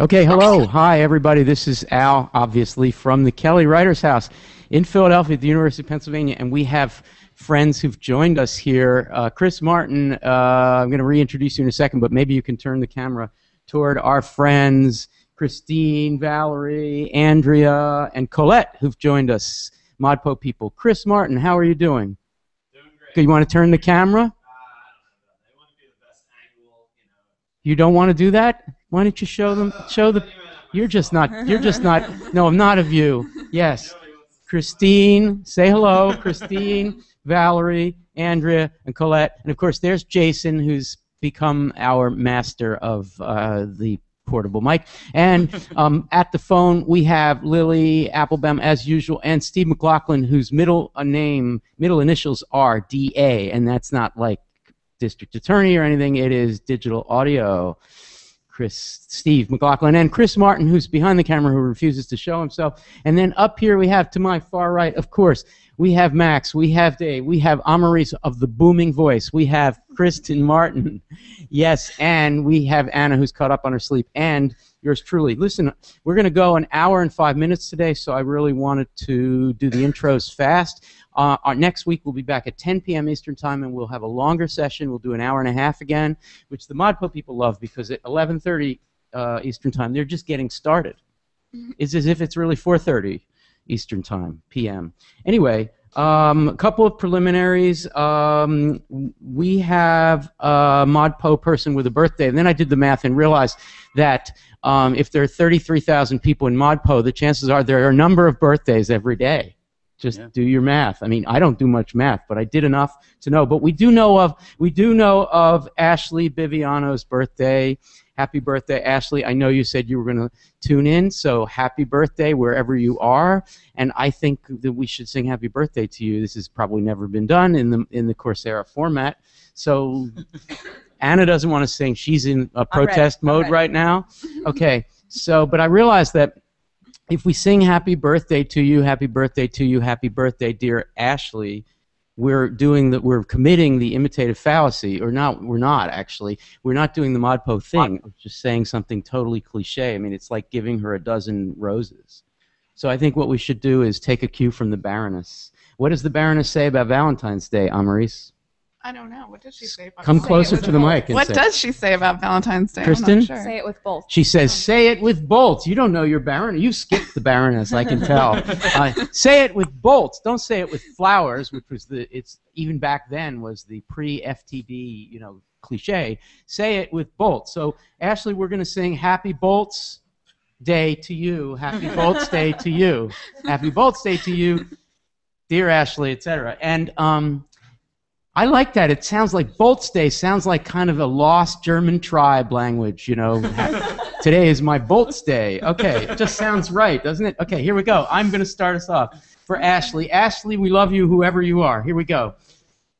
Okay, hello. Hi, everybody. This is Al, obviously, from the Kelly Writers House in Philadelphia at the University of Pennsylvania, and we have friends who've joined us here. Chris Martin, I'm going to reintroduce you in a second, but maybe you can turn the camera toward our friends Christine, Valerie, Andrea, and Colette, who've joined us, ModPo people. Chris Martin, how are you doing? Doing great. Do you want to turn the camera? I don't know. They want to be the best angle, you know. You don't want to do that? Why don't you show them? Show the. You're just not. You're just not. No, I'm not of you. Yes, Christine. Say hello, Christine, Valerie, Andrea, and Colette, and of course, there's Jason, who's become our master of the portable mic. And at the phone, we have Lily Applebaum, as usual, and Steve McLaughlin, whose middle initials are DA, and that's not like district attorney or anything. It is digital audio. Steve McLaughlin, and Chris Martin, who's behind the camera, who refuses to show himself. And then up here we have, to my far right, of course, we have Max, we have Dave, we have Amaris of the booming voice, we have Kristen Martin, yes, and we have Anna, who's caught up on her sleep, and yours truly. Listen, we're going to go an hour and 5 minutes today, so I really wanted to do the intros fast. Our next week we'll be back at 10 p.m. Eastern Time, and we'll have a longer session. We'll do an hour and a half again, which the ModPo people love, because at 11:30 Eastern Time, they're just getting started. It's as if it's really 4:30 Eastern Time, p.m. Anyway, a couple of preliminaries. We have a ModPo person with a birthday, and then I did the math and realized that if there are 33,000 people in ModPo, the chances are there are a number of birthdays every day. Just do your math. I mean, I don't do much math, but I did enough to know. But we do know of Ashley Biviano's birthday. Happy birthday, Ashley. I know you said you were going to tune in, so happy birthday wherever you are. And I think that we should sing happy birthday to you. This has probably never been done in the Coursera format. So Anna doesn't want to sing. She's in a protest mode right now. Okay. So, but I realized that if we sing happy birthday to you, happy birthday to you, happy birthday dear Ashley, we're committing the imitative fallacy, or not, we're not actually. We're not doing the ModPo thing. We're just saying something totally cliche. I mean, it's like giving her a dozen roses. So I think what we should do is take a cue from the Baroness. What does the Baroness say about Valentine's Day, Amaris? I don't know. What does she say about Valentine's Day? Come closer to the mic. What does she say about Valentine's Day? Kristen? I'm not sure. Say it with bolts. She says, say it with bolts. You don't know your Baroness. You skipped the Baroness, I can tell. Say it with bolts. Don't say it with flowers, which was even back then was the pre-FTD, you know, cliche. Say it with bolts. So, Ashley, we're going to sing Happy Bolts Day to you. Happy Bolts Day to you. Happy Bolts Day to you. Dear Ashley, etc. And, I like that. It sounds like Bolts Day sounds like kind of a lost German tribe language, you know. Today is my Bolts Day. Okay, it just sounds right, doesn't it? Okay, here we go. I'm going to start us off for Ashley. Ashley, we love you, whoever you are. Here we go.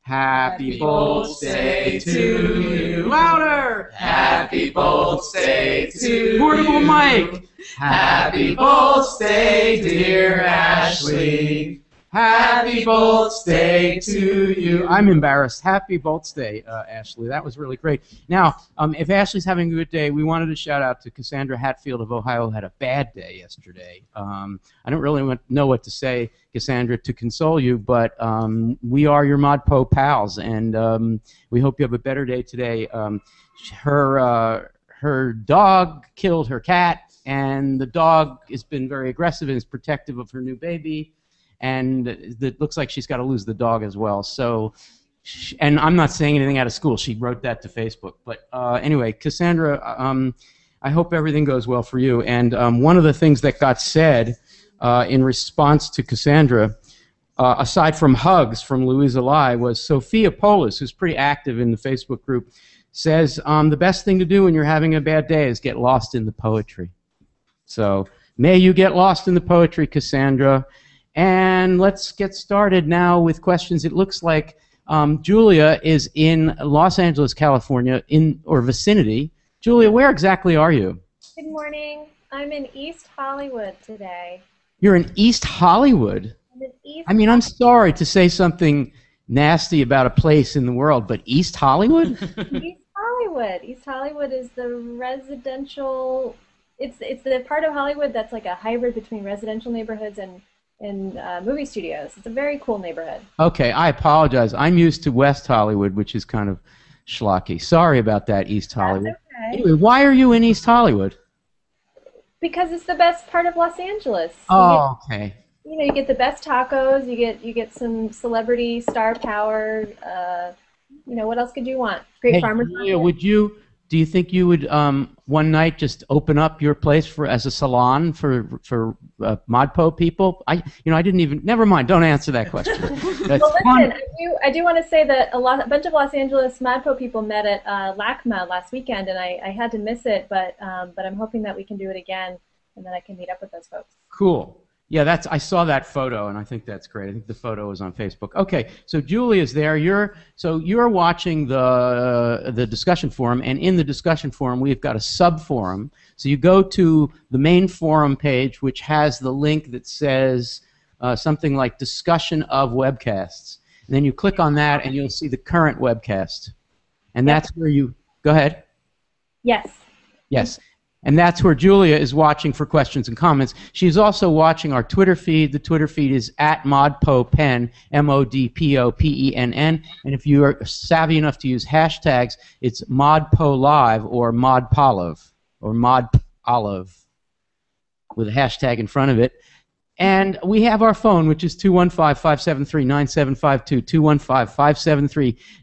Happy Bolts Day to you. Louder. Happy Bolts Day to you. Portable mic. Happy Bolts Day, dear Ashley. Happy Bolts Day to you. I'm embarrassed. Happy Bolts Day, Ashley. That was really great. Now, if Ashley's having a good day, we wanted to shout out to Cassandra Hatfield of Ohio, who had a bad day yesterday. I don't really know what to say, Cassandra, to console you, but we are your ModPo pals, and we hope you have a better day today. Her dog killed her cat, and the dog has been very aggressive and is protective of her new baby. And it looks like she's got to lose the dog as well. So, and I'm not saying anything out of school. She wrote that to Facebook. But anyway, Cassandra, I hope everything goes well for you. And one of the things that got said in response to Cassandra, aside from hugs from Louisa Lai, was Sophia Polis, who's pretty active in the Facebook group, says, the best thing to do when you're having a bad day is get lost in the poetry. So may you get lost in the poetry, Cassandra. And let's get started now with questions. It looks like Julia is in Los Angeles, California, or vicinity. Julia, where exactly are you? Good morning. I'm in East Hollywood today. You're in East Hollywood? I'm in East Hollywood. I mean, I'm sorry to say something nasty about a place in the world, but East Hollywood? East Hollywood. East Hollywood is the residential it's the part of Hollywood that's like a hybrid between residential neighborhoods and movie studios. It's a very cool neighborhood. Okay, I apologize. I'm used to West Hollywood, which is kind of schlocky. Sorry about that, East Hollywood. That's okay. Anyway, why are you in East Hollywood? Because it's the best part of Los Angeles. Oh, okay. You know, you get the best tacos. You get some celebrity star power. You know, what else could you want? Great farmers. Yeah, would you? Do you think you would one night just open up your place as a salon for ModPo people? I didn't even. Never mind. Don't answer that question. Well, listen, I do want to say that a bunch of Los Angeles ModPo people met at LACMA last weekend, and I had to miss it, but I'm hoping that we can do it again, and then I can meet up with those folks. Cool. Yeah, I saw that photo, and I think that's great. I think the photo is on Facebook. Okay, so Julie is there. You're watching the discussion forum, and in the discussion forum, we've got a sub-forum. So you go to the main forum page, which has the link that says something like discussion of webcasts. And then you click on that, and you'll see the current webcast. And that's where you... Go ahead. Yes. And that's where Julia is watching for questions and comments. She's also watching our Twitter feed. The Twitter feed is @ModPoPenn, MODPOPENN. And if you are savvy enough to use hashtags, it's ModPoLive or ModPolive or ModOlive with a hashtag in front of it. And we have our phone, which is 215-573-9752,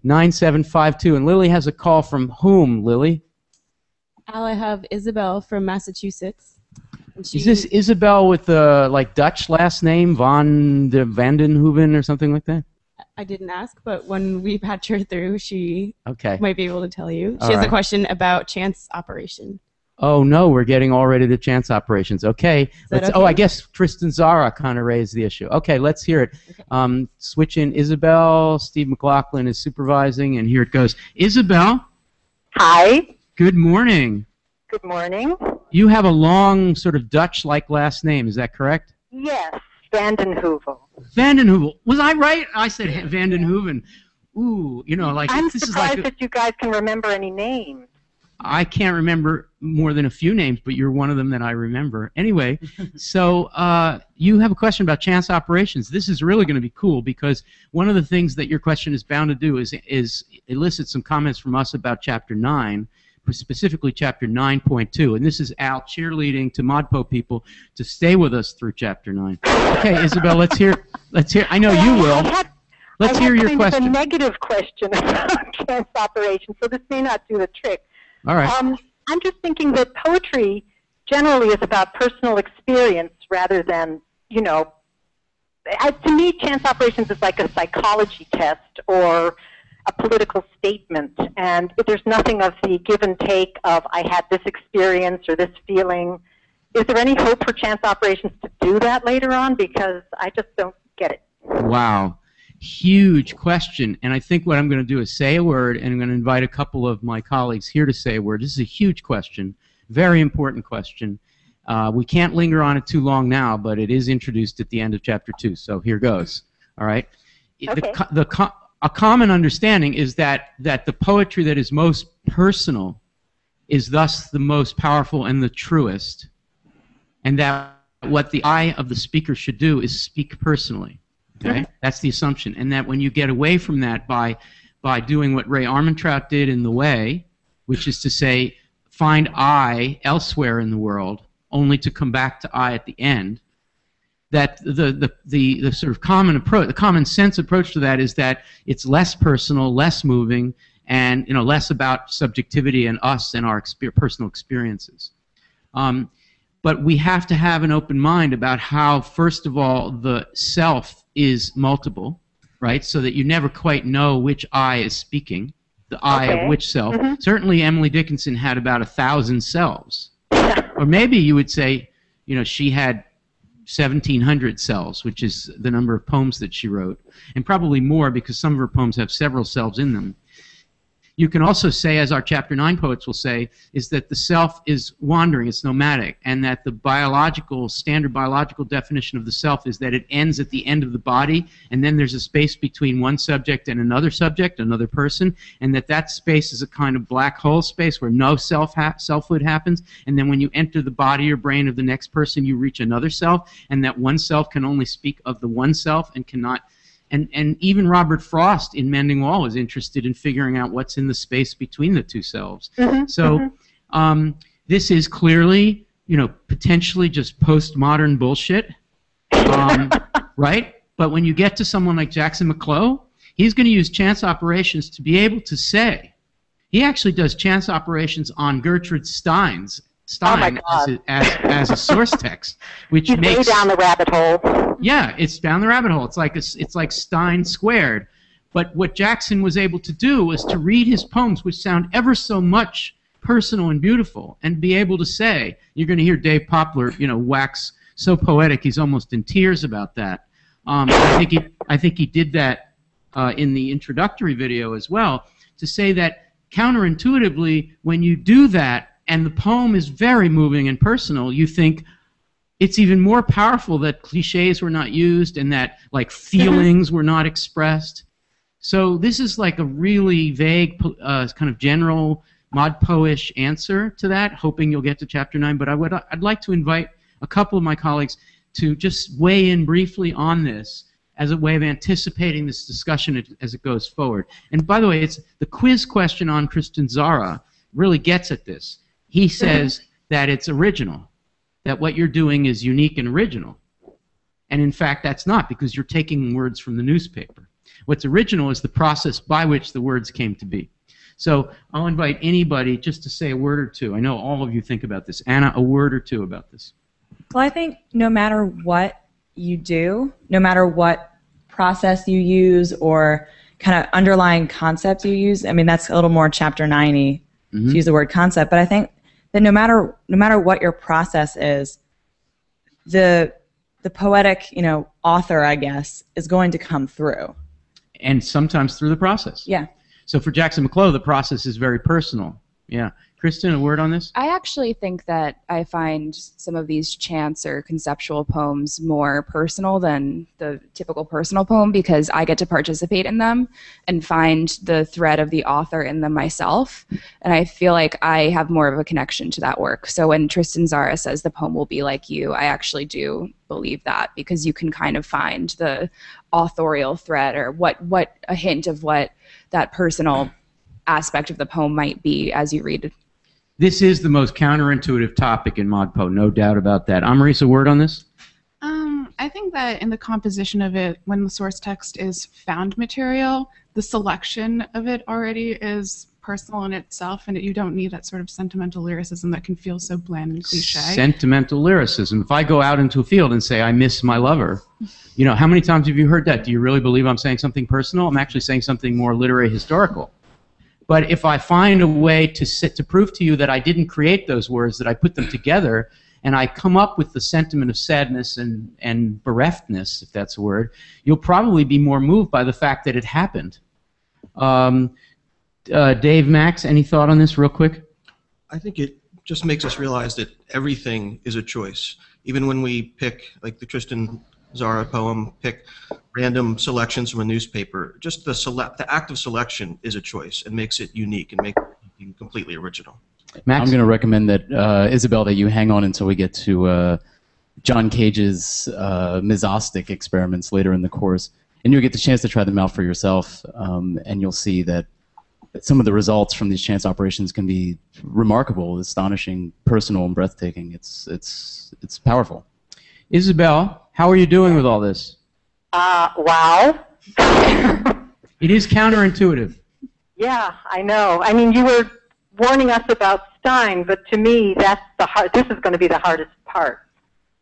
215-573-9752. And Lily has a call from whom, Lily? I have Isabel from Massachusetts. Is this Isabel with the Dutch last name, Vandenhoeven or something like that? I didn't ask, but when we patch her through, she might be able to tell you. She has a question about chance operation. Oh no, we're getting already to chance operations. Okay. Oh, I guess Tristan Tzara kind of raised the issue. Okay, let's hear it. Okay. Switch in Isabel. Steve McLaughlin is supervising, and here it goes. Isabel. Hi. Good morning. Good morning. You have a long sort of Dutch-like last name, is that correct? Yes, Vandenhoeven. Vandenhoeven. Was I right? I said Vandenhoeven. Ooh, you know, like... I'm surprised that you guys can remember any names. I can't remember more than a few names, but you're one of them that I remember. Anyway, so you have a question about chance operations. This is really going to be cool because one of the things that your question is bound to do is elicit some comments from us about Chapter 9, specifically Chapter 9.2, and this is Al cheerleading to ModPo people to stay with us through Chapter 9. Okay, Isabel, let's hear. I know you will. Let's hear your question. I have a negative question about chance operations, so this may not do the trick. All right. I'm just thinking that poetry generally is about personal experience rather than, you know, to me, chance operations is like a psychology test or a political statement, and there's nothing of the give and take of I had this experience or this feeling. Is there any hope for chance operations to do that later on? Because I just don't get it. Wow. Huge question, and I think what I'm going to do is say a word, and I'm going to invite a couple of my colleagues here to say a word. This is a huge question, very important question. We can't linger on it too long now, but it is introduced at the end of Chapter 2, so here goes. All right. Okay. A common understanding is that the poetry that is most personal is thus the most powerful and the truest, and that what the eye of the speaker should do is speak personally. Okay? That's the assumption. And that when you get away from that by doing what Ray Armantrout did in The Way, which is to say find I elsewhere in the world only to come back to I at the end, that the sort of common approach, the common sense approach to that is that it's less personal, less moving, and you know less about subjectivity and us and our personal experiences. But we have to have an open mind about how, first of all, the self is multiple, right? So that you never quite know which I is speaking, the I of which self. Certainly, Emily Dickinson had about 1,000 selves, or maybe you would say, you know, she had 1,700 selves, which is the number of poems that she wrote, and probably more because some of her poems have several selves in them. You can also say, as our Chapter 9 poets will say, is that the self is wandering, it's nomadic, and that the biological, standard biological definition of the self is that it ends at the end of the body, and then there's a space between one subject, another person, and that space is a kind of black hole space where no selfhood happens, and then when you enter the body or brain of the next person, you reach another self, and that one self can only speak of the one self and cannot. And even Robert Frost in Mending Wall is interested in figuring out what's in the space between the two selves. This is clearly, potentially just postmodern bullshit, right? But when you get to someone like Jackson Mac Low, he's going to use chance operations to be able to say. He actually does chance operations on Gertrude Stein as a source text, which makes way down the rabbit hole. Yeah, it's down the rabbit hole. It's like Stein squared. But what Jackson was able to do was to read his poems, which sound ever so much personal and beautiful, and be able to say, you're going to hear Dave Poplar, wax so poetic he's almost in tears about that. I think he did that in the introductory video as well, to say that counterintuitively, when you do that, and the poem is very moving and personal, you think it's even more powerful that cliches were not used and that feelings were not expressed. So this is like a really vague kind of general ModPo-ish answer to that, hoping you'll get to Chapter 9. But I'd like to invite a couple of my colleagues to just weigh in briefly on this as a way of anticipating this discussion as it goes forward. And by the way, it's the quiz question on Tristan Tzara really gets at this. He says that it's original, that what you're doing is unique and original. And in fact, that's not, because you're taking words from the newspaper. What's original is the process by which the words came to be. So I'll invite anybody just to say a word or two. I know all of you think about this. Anna, a word or two about this. Well, I think no matter what you do, no matter what process you use or kind of underlying concept you use, I mean, that's a little more Chapter 9-y to use the word concept, but I think that no matter what your process is, the poetic, author, I guess, is going to come through. And sometimes through the process. Yeah. So for Jackson Mac Low, the process is very personal. Yeah. Kristen, a word on this? I actually think that I find some of these chants or conceptual poems more personal than the typical personal poem, because I get to participate in them and find the thread of the author in them myself. And I feel like I have more of a connection to that work. So when Tristan Tzara says the poem will be like you, I actually do believe that, because you can kind of find the authorial thread or what a hint of what that personal aspect of the poem might be as you read it. This is the most counterintuitive topic in ModPo, no doubt about that. Amaris, a word on this? I think that in the composition of it, when the source text is found material, the selection of it already is personal in itself, and you don't need that sort of sentimental lyricism that can feel so bland and cliche. Sentimental lyricism. If I go out into a field and say, I miss my lover, how many times have you heard that? Do you really believe I'm saying something personal? I'm actually saying something more literary historical. But if I find a way to prove to you that I didn't create those words, that I put them together, and I come up with the sentiment of sadness and bereftness, if that's a word, you'll probably be more moved by the fact that it happened. Dave, Max, any thought on this real quick? I think it just makes us realize that everything is a choice. Even when we pick, like the Tristan Tzara poem, pick random selections from a newspaper, just the act of selection is a choice and makes it unique and makes it completely original. Max? I'm going to recommend that, Isabel, that you hang on until we get to John Cage's misostic experiments later in the course, and you'll get the chance to try them out for yourself, and you'll see that some of the results from these chance operations can be remarkable, astonishing, personal, and breathtaking. It's powerful. Isabel, how are you doing with all this? Wow. It is counterintuitive. Yeah, I know. I mean, you were warning us about Stein, but to me, that's this is going to be the hardest part.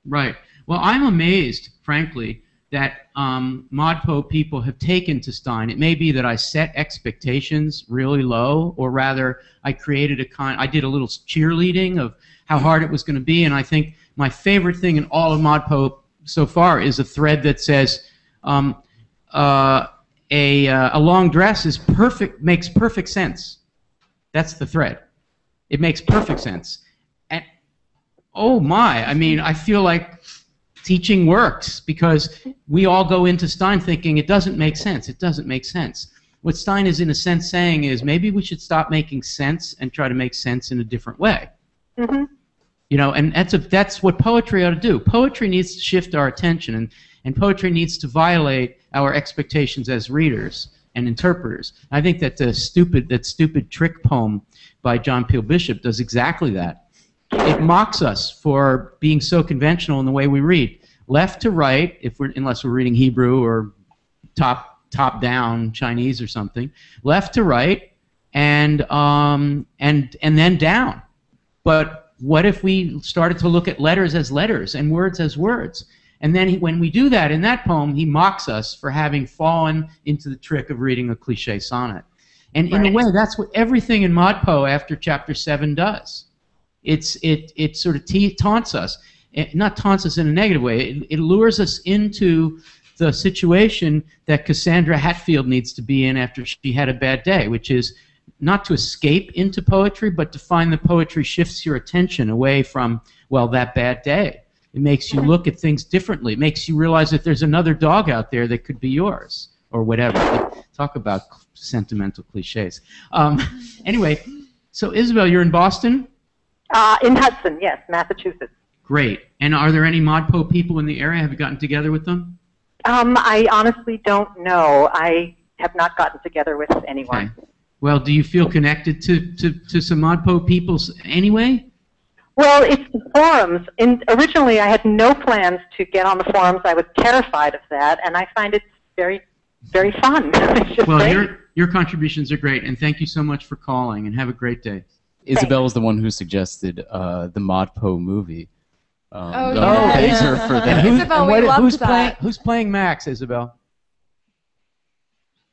Right. Well, I'm amazed, frankly, that ModPo people have taken to Stein. It may be that I set expectations really low, or rather, I created I did a little cheerleading of how hard it was going to be, and I think my favorite thing in all of ModPo so far is a thread that says a long dress makes perfect sense. That's the thread. It makes perfect sense. And oh my, I mean, I feel like teaching works, because we all go into Stein thinking it doesn't make sense. It doesn't make sense. What Stein is in a sense saying is maybe we should stop making sense and try to make sense in a different way. Mm-hmm. You know, and that's what poetry ought to do. Poetry needs to shift our attention, and poetry needs to violate our expectations as readers and interpreters. I think that that stupid trick poem by John Peale Bishop does exactly that. It mocks us for being so conventional in the way we read. Left to right, unless we're reading Hebrew or top down Chinese or something. Left to right, and then down. But what if we started to look at letters as letters and words as words? And then when we do that in that poem, he mocks us for having fallen into the trick of reading a cliche sonnet. And right. In a way, that's what everything in ModPo after Chapter 7 does. It sort of taunts us. It not taunts us in a negative way. It lures us into the situation that Cassandra Hatfield needs to be in after she had a bad day, which is not to escape into poetry, but to find the poetry shifts your attention away from, well, that bad day. It makes you look at things differently. It makes you realize that there's another dog out there that could be yours, or whatever. Talk about sentimental cliches. Anyway, so Isabel, you're in Boston? In Hudson, yes, Massachusetts. Great. And are there any ModPo people in the area? Have you gotten together with them? I honestly don't know. I have not gotten together with anyone. Okay. Well, do you feel connected to some ModPo people anyway? Well, it's the forums. Originally, I had no plans to get on the forums. I was terrified of that, and I find it very, very fun. Well, your contributions are great, and thank you so much for calling, and have a great day. Isabel was the one who suggested the ModPo movie. Thanks her for that. Isabel, who's playing Max, Isabel?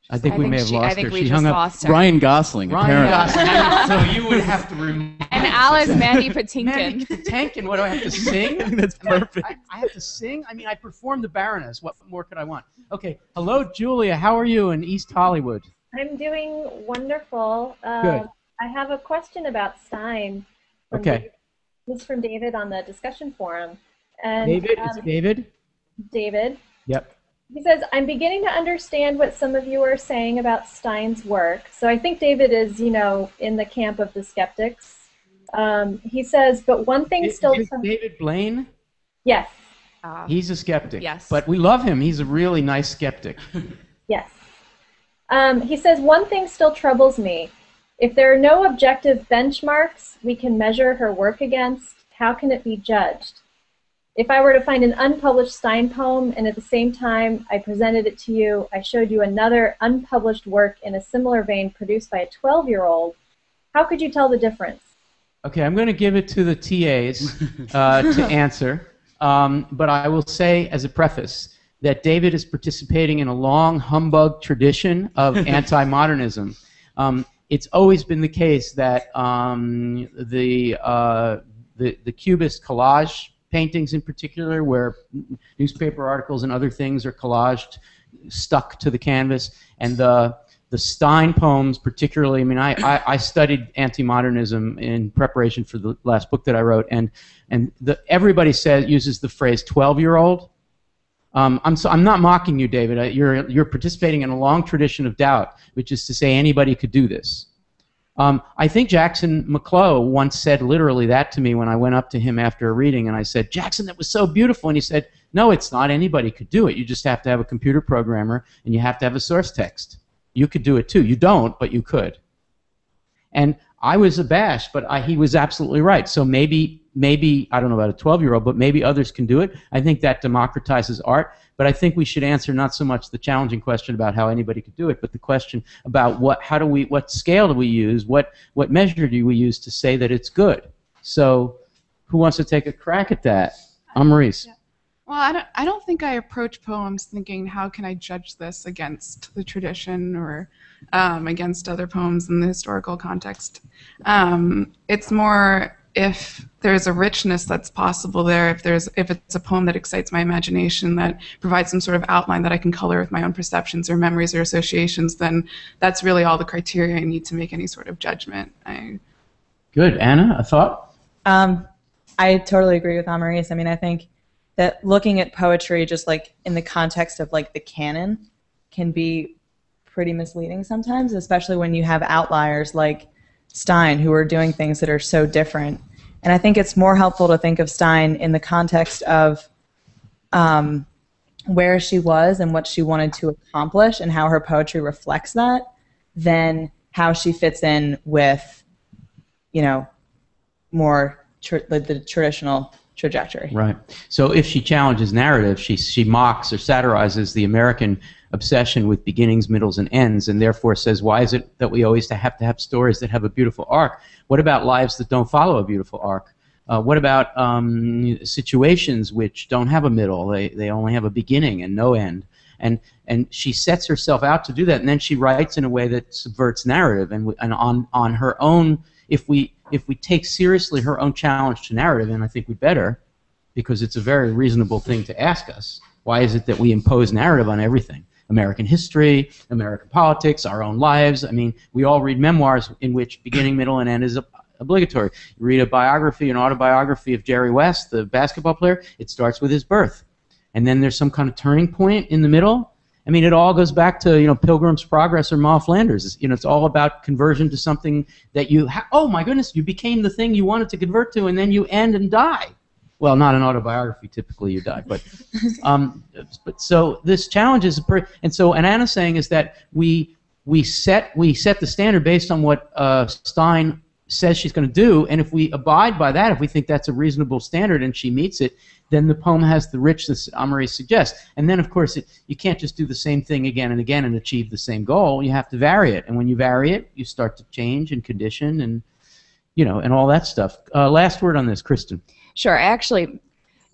I think we may have lost her. She hung up. Lost her. Ryan Gosling, apparently. So you would have to remove. And Alice, Mandy Patinkin. Mandy Patinkin. What do I have to sing? That's perfect. I have to sing. I mean, I performed the Baroness. What more could I want? Okay. Hello, Julia. How are you in East Hollywood? I'm doing wonderful. Good. I have a question about Stein. Okay. It's from David on the discussion forum. And, David? It's David? David. Yep. He says, I'm beginning to understand what some of you are saying about Stein's work. So I think David is, you know, in the camp of the skeptics. He says, but one thing still... David Blaine? Yes. He's a skeptic. Yes. But we love him. He's a really nice skeptic. Yes. He says, one thing still troubles me. If there are no objective benchmarks we can measure her work against, how can it be judged? If I were to find an unpublished Stein poem, and at the same time I presented it to you, I showed you another unpublished work in a similar vein produced by a 12-year-old, how could you tell the difference? Okay, I'm going to give it to the TAs to answer, but I will say as a preface that David is participating in a long humbug tradition of anti-modernism. It's always been the case that the Cubist collage paintings in particular, where newspaper articles and other things are collaged, stuck to the canvas, and the Stein poems particularly, I mean, I studied anti-modernism in preparation for the last book that I wrote, and everybody uses the phrase 12-year-old. I'm not mocking you, David. You're participating in a long tradition of doubt, which is to say anybody could do this. I think Jackson Mac Low once said literally that to me when I went up to him after a reading, and I said, Jackson, that was so beautiful. And he said, no, it's not. Anybody could do it. You just have to have a computer programmer, and you have to have a source text. You could do it, too. You don't, but you could. And I was abashed, but he was absolutely right. So maybe I don't know about a 12-year-old, but maybe others can do it. I think that democratizes art, but I think we should answer not so much the challenging question about how anybody could do it, but the question about what scale do we use, what measure do we use to say that it's good? So who wants to take a crack at that? Maurice. Yeah. Well, I don't think I approach poems thinking how can I judge this against the tradition or against other poems in the historical context. It's more if there's a richness that's possible there, if it's a poem that excites my imagination, that provides some sort of outline that I can color with my own perceptions or memories or associations, then that's really all the criteria I need to make any sort of judgment. Good. Anna, a thought? I totally agree with Amaris. I mean, I think that looking at poetry just like in the context of like the canon can be pretty misleading sometimes, especially when you have outliers like Stein, who are doing things that are so different. And I think it's more helpful to think of Stein in the context of where she was and what she wanted to accomplish and how her poetry reflects that than how she fits in with, you know, more the traditional trajectory. Right. So if she challenges narrative, she mocks or satirizes the American obsession with beginnings, middles, and ends, and therefore says, why is it that we always have to have stories that have a beautiful arc? What about lives that don't follow a beautiful arc? What about situations which don't have a middle? They only have a beginning and no end. And she sets herself out to do that, and then she writes in a way that subverts narrative. And on her own, if we take seriously her own challenge to narrative, and I think we better, because it's a very reasonable thing to ask us, why is it that we impose narrative on everything? American history, American politics, our own lives. I mean, we all read memoirs in which beginning, middle, and end is obligatory. You read a biography, an autobiography of Jerry West, the basketball player, it starts with his birth. And then there's some kind of turning point in the middle. I mean, it all goes back to, you know, Pilgrim's Progress or Ma Flanders. It's, you know, it's all about conversion to something that you, oh my goodness, you became the thing you wanted to convert to, and then you end and die. Well, not an autobiography. Typically, you die. But so this challenge is, and Anna's saying is that we set the standard based on what Stein says she's going to do, and if we abide by that, if we think that's a reasonable standard, and she meets it, then the poem has the richness Amaris suggests. And then, of course, you can't just do the same thing again and again and achieve the same goal. You have to vary it, and when you vary it, you start to change and condition, and you know, and all that stuff. Last word on this, Kristen. Sure. I actually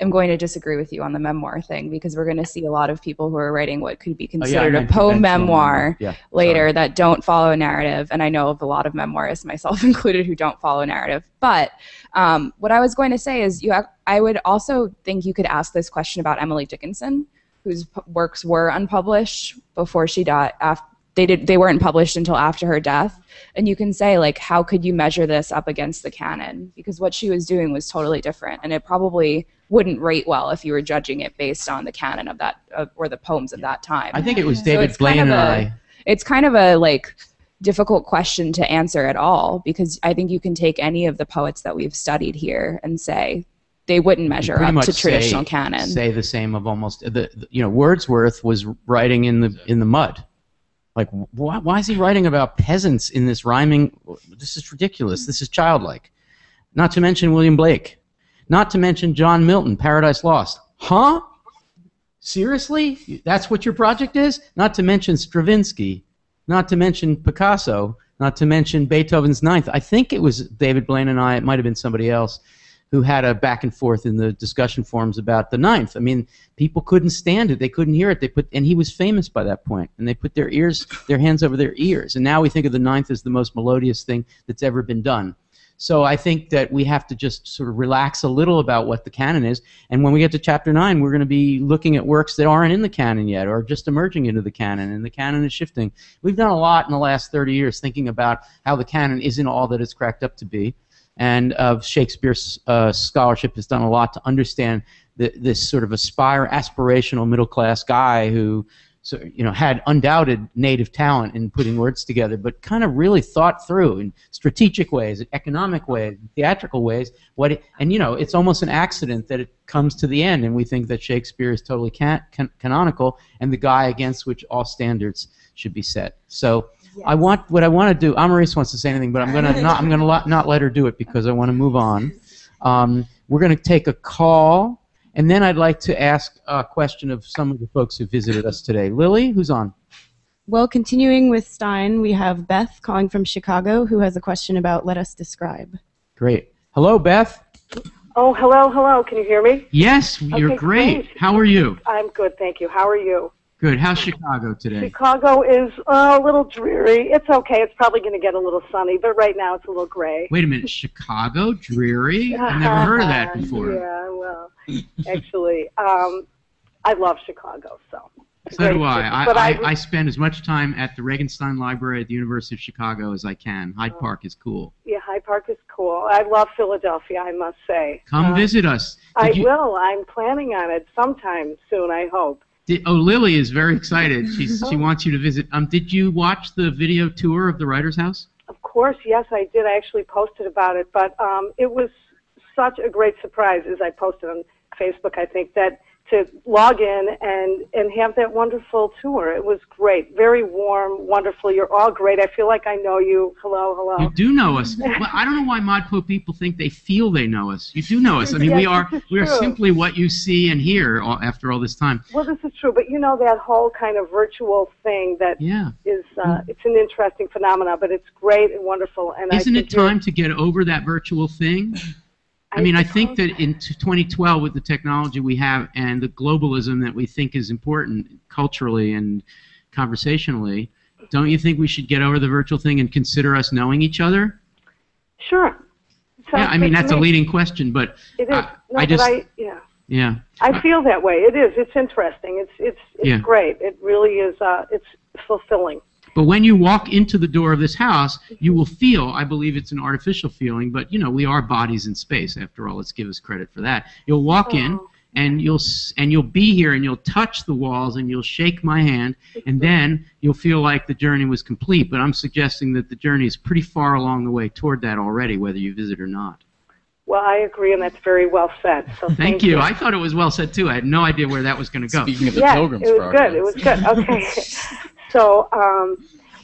am going to disagree with you on the memoir thing, because we're going to see a lot of people who are writing what could be considered a poe-memoir later that don't follow a narrative, and I know of a lot of memoirists, myself included, who don't follow a narrative. But what I was going to say is I would also think you could ask this question about Emily Dickinson, whose works were unpublished before she died. They weren't published until after her death, and you can say, like, how could you measure this up against the canon? Because what she was doing was totally different, and it probably wouldn't rate well if you were judging it based on the canon of that or the poems of that time. I think it was David Blaine and I. It's kind of a like difficult question to answer at all, because I think you can take any of the poets that we've studied here and say they wouldn't measure up to traditional canon. Say the same of almost you know, Wordsworth was writing in the mud. Like, why is he writing about peasants in this rhyming? This is ridiculous. This is childlike. Not to mention William Blake. Not to mention John Milton, Paradise Lost. Huh? Seriously? That's what your project is? Not to mention Stravinsky. Not to mention Picasso. Not to mention Beethoven's Ninth. I think it was David Blaine and I. It might have been somebody else who had a back and forth in the discussion forums about the Ninth. I mean, people couldn't stand it. They couldn't hear it. And he was famous by that point, and they put their hands over their ears. And now we think of the Ninth as the most melodious thing that's ever been done. So I think that we have to just sort of relax a little about what the canon is. And when we get to Chapter 9, we're going to be looking at works that aren't in the canon yet or just emerging into the canon, and the canon is shifting. We've done a lot in the last 30 years thinking about how the canon isn't all that it's cracked up to be. And Shakespeare's scholarship has done a lot to understand this sort of aspirational middle-class guy who, you know, had undoubted native talent in putting words together, but kind of really thought through in strategic ways, economic ways, theatrical ways. And you know, it's almost an accident that it comes to the end, and we think that Shakespeare is totally canonical and the guy against which all standards should be set. So. Yes. What I want to do. Amaris wants to say anything, but I'm gonna not let her do it, because I want to move on. We're gonna take a call, and then I'd like to ask a question of some of the folks who visited us today. Lily, who's on? Well, continuing with Stein, we have Beth calling from Chicago, who has a question about "Let Us Describe." Great. Hello, Beth. Oh, hello, hello. Can you hear me? Yes, you're great. How are you? I'm good, thank you. How are you? Good. How's Chicago today? Chicago is a little dreary. It's okay. It's probably going to get a little sunny, but right now it's a little gray. Wait a minute. Chicago? Dreary? I've never heard of that before. Yeah, well, actually, I love Chicago, so. So do I. I spend as much time at the Reagan Stein Library at the University of Chicago as I can. Hyde Park is cool. Yeah, Hyde Park is cool. I love Philadelphia, I must say. Come visit us. I will. I'm planning on it sometime soon, I hope. Lily is very excited. She wants you to visit. Did you watch the video tour of the Writers' House? Of course, yes, I did. I actually posted about it, but it was such a great surprise, as I posted on Facebook, I think, that to log in and have that wonderful tour. It was great. Very warm, wonderful. You're all great. I feel like I know you. Hello, hello. You do know us. Well, I don't know why ModPo people think they feel they know us. You do know us. I mean, yes, we are simply what you see and hear after all this time. Well, this is true, but you know that whole kind of virtual thing that is, it's an interesting phenomenon, but it's great and wonderful. And isn't it time to get over that virtual thing? I mean, I think that in 2012, with the technology we have and the globalism that we think is important culturally and conversationally, don't you think we should get over the virtual thing and consider us knowing each other? Sure. Yeah, I mean, that's a leading question, but it is. No, I just... Yeah. I feel that way. It is. It's interesting. It's great. It really is. It's fulfilling. But when you walk into the door of this house, you will feel, I believe it's an artificial feeling, but you know, we are bodies in space, after all, let's give us credit for that. You'll walk in and you'll be here and you'll touch the walls and you'll shake my hand and then you'll feel like the journey was complete, but I'm suggesting that the journey is pretty far along the way toward that already, whether you visit or not. Well, I agree, and that's very well said. So thank you. I thought it was well said, too. I had no idea where that was going to go. Speaking of the Pilgrim's Progress. It was good. Okay. So,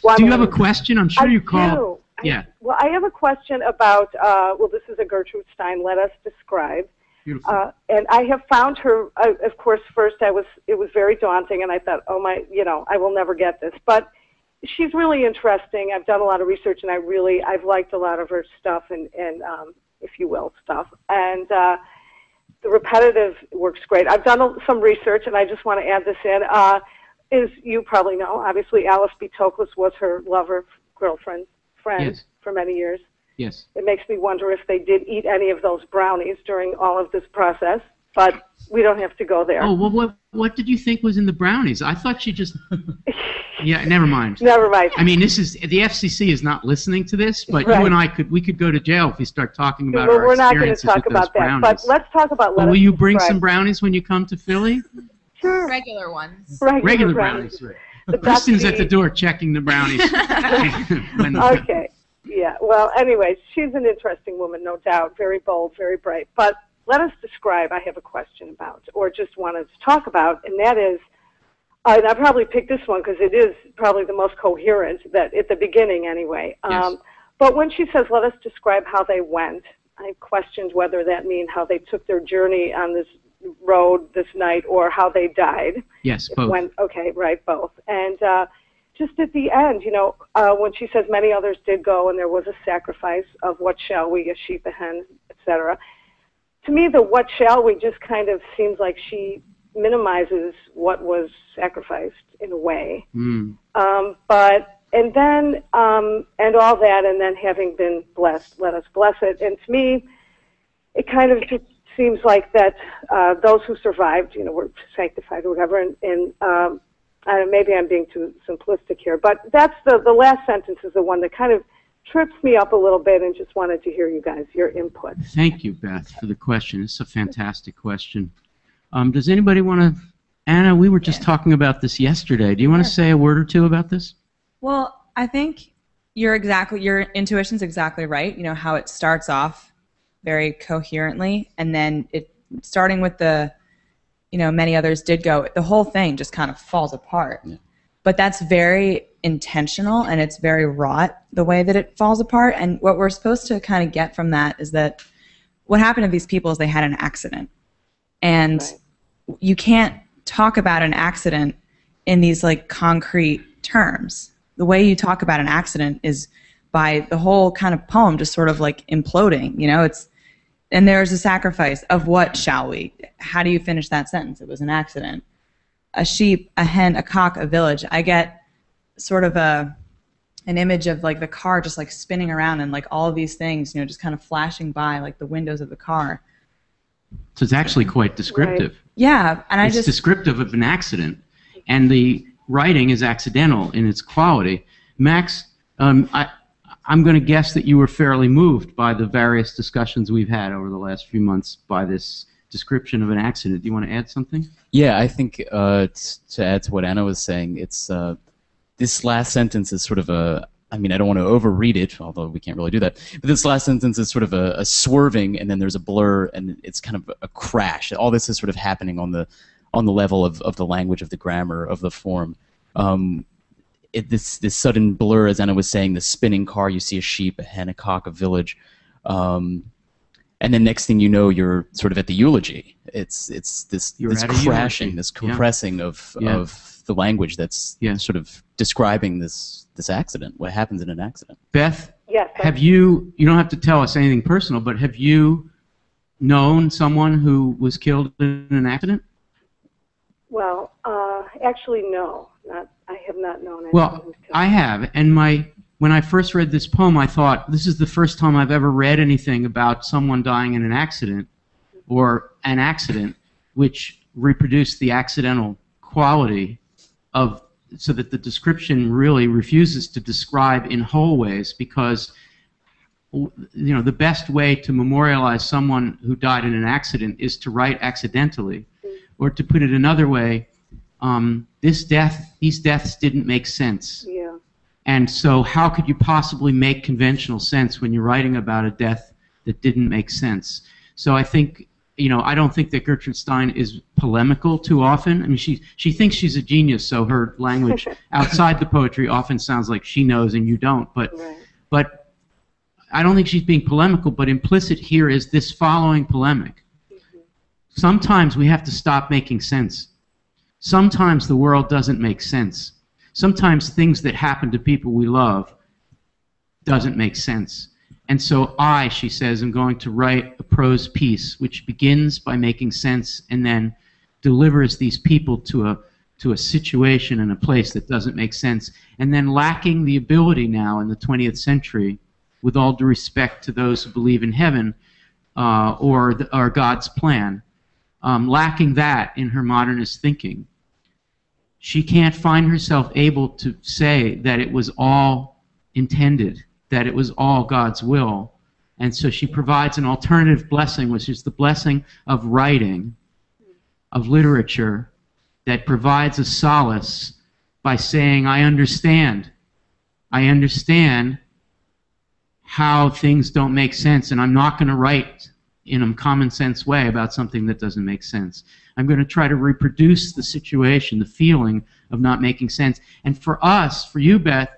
well, do you have a question? I'm sure you called. Yeah. Well, I have a question about, well, this is a Gertrude Stein, Let Us Describe. Beautiful. And I have found her, of course, first it was very daunting, and I thought, oh, my, you know, I will never get this. But she's really interesting. I've done a lot of research, and I've liked a lot of her stuff and if you will, stuff. And the repetitive works great. I've done some research, and I just want to add this in. As you probably know, obviously, Alice B. Toklas was her lover, girlfriend, friend for many years. Yes. It makes me wonder if they did eat any of those brownies during all of this process, but we don't have to go there. Oh, well, what did you think was in the brownies? I thought she just... Yeah, never mind. Never mind. I mean, this is the FCC is not listening to this, but you and I could go to jail if we start talking about our experiences with those brownies. We're not going to talk about that, but let's talk about... Well, will you bring some brownies when you come to Philly? Sure. Regular ones. Regular brownies. Right. Kristen's at the door checking the brownies. Okay. Yeah. Well, anyway, she's an interesting woman, no doubt. Very bold, very bright. But Let Us Describe, I have a question about, or just wanted to talk about, and that is, I probably picked this one because it is probably the most coherent, that at the beginning anyway. But when she says, let us describe how they went, I questioned whether that means how they took their journey on this road this night or how they died. Yes, both. Okay, right, both. And just at the end, you know, when she says many others did go and there was a sacrifice of what shall we, a sheep, a hen, etc. To me, the what shall we just kind of seems like she minimizes what was sacrificed in a way. And all that, and then having been blessed, let us bless it. And to me, it kind of just seems like that those who survived, you know, were sanctified or whatever. And I don't know, maybe I'm being too simplistic here, but that's the last sentence is the one that kind of trips me up a little bit, and just wanted to hear you guys, your input. Thank you, Beth, for the question. It's a fantastic question. Does anybody want to... Anna, we were just talking about this yesterday. Do you want to say a word or two about this? Well, I think your intuition's exactly right. You know, how it starts off very coherently, and then starting with the, you know, many others did go, the whole thing just kind of falls apart. Yeah. But that's very intentional, and it's very wrought the way that it falls apart. And what we're supposed to kind of get from that is that what happened to these people is they had an accident. And you can't talk about an accident in these like concrete terms. The way you talk about an accident is by the whole kind of poem just sort of like imploding, you know, and there's a sacrifice of what shall we? How do you finish that sentence? It was an accident. a sheep, a hen, a cock, a village. I get sort of an image of like the car just like spinning around and like all of these things, you know, just kind of flashing by like the windows of the car. So it's actually quite descriptive. Right. Yeah, and I just descriptive of an accident, and the writing is accidental in its quality. Max, I'm going to guess that you were fairly moved by the various discussions we've had over the last few months by this description of an accident. Do you want to add something? Yeah, I think to add to what Anna was saying, it's this last sentence is sort of a, I mean, I don't want to overread it, although we can't really do that, but this last sentence is sort of a swerving, and then there's a blur, and it's kind of a crash. All this is sort of happening on the level of the language, of the grammar, of the form. This sudden blur, as Anna was saying, the spinning car, you see a sheep, a hen, a cock, a village, and then next thing you know, you're sort of at the eulogy. It's this crashing, this compressing of the language that's sort of describing this accident, what happens in an accident. Beth, yes, have you don't have to tell us anything personal, but have you known someone who was killed in an accident? Well, actually, no. I have not known anyone. Well, I have, and when I first read this poem, I thought, this is the first time I've ever read anything about someone dying in an accident, or an accident which reproduced the accidental quality of, so that the description really refuses to describe in whole ways, because the best way to memorialize someone who died in an accident is to write accidentally, or to put it another way, these deaths didn't make sense. Yeah. And so how could you possibly make conventional sense when you're writing about a death that didn't make sense? So I think, I don't think that Gertrude Stein is polemical too often. I mean, she thinks she's a genius, so her language outside the poetry often sounds like she knows and you don't. But I don't think she's being polemical, but implicit here is this following polemic. Mm-hmm. Sometimes we have to stop making sense. Sometimes the world doesn't make sense. Sometimes things that happen to people we love doesn't make sense. And so she says, I'm going to write a prose piece which begins by making sense and then delivers these people to a situation and a place that doesn't make sense. And then lacking the ability now in the 20th century, with all due respect to those who believe in heaven or God's plan, lacking that in her modernist thinking, she can't find herself able to say that it was all intended, that it was all God's will. And so she provides an alternative blessing, which is the blessing of writing, of literature, that provides a solace by saying, I understand how things don't make sense, and I'm not going to write in a common sense way about something that doesn't make sense. I'm going to try to reproduce the situation, the feeling of not making sense. And for us, for you, Beth,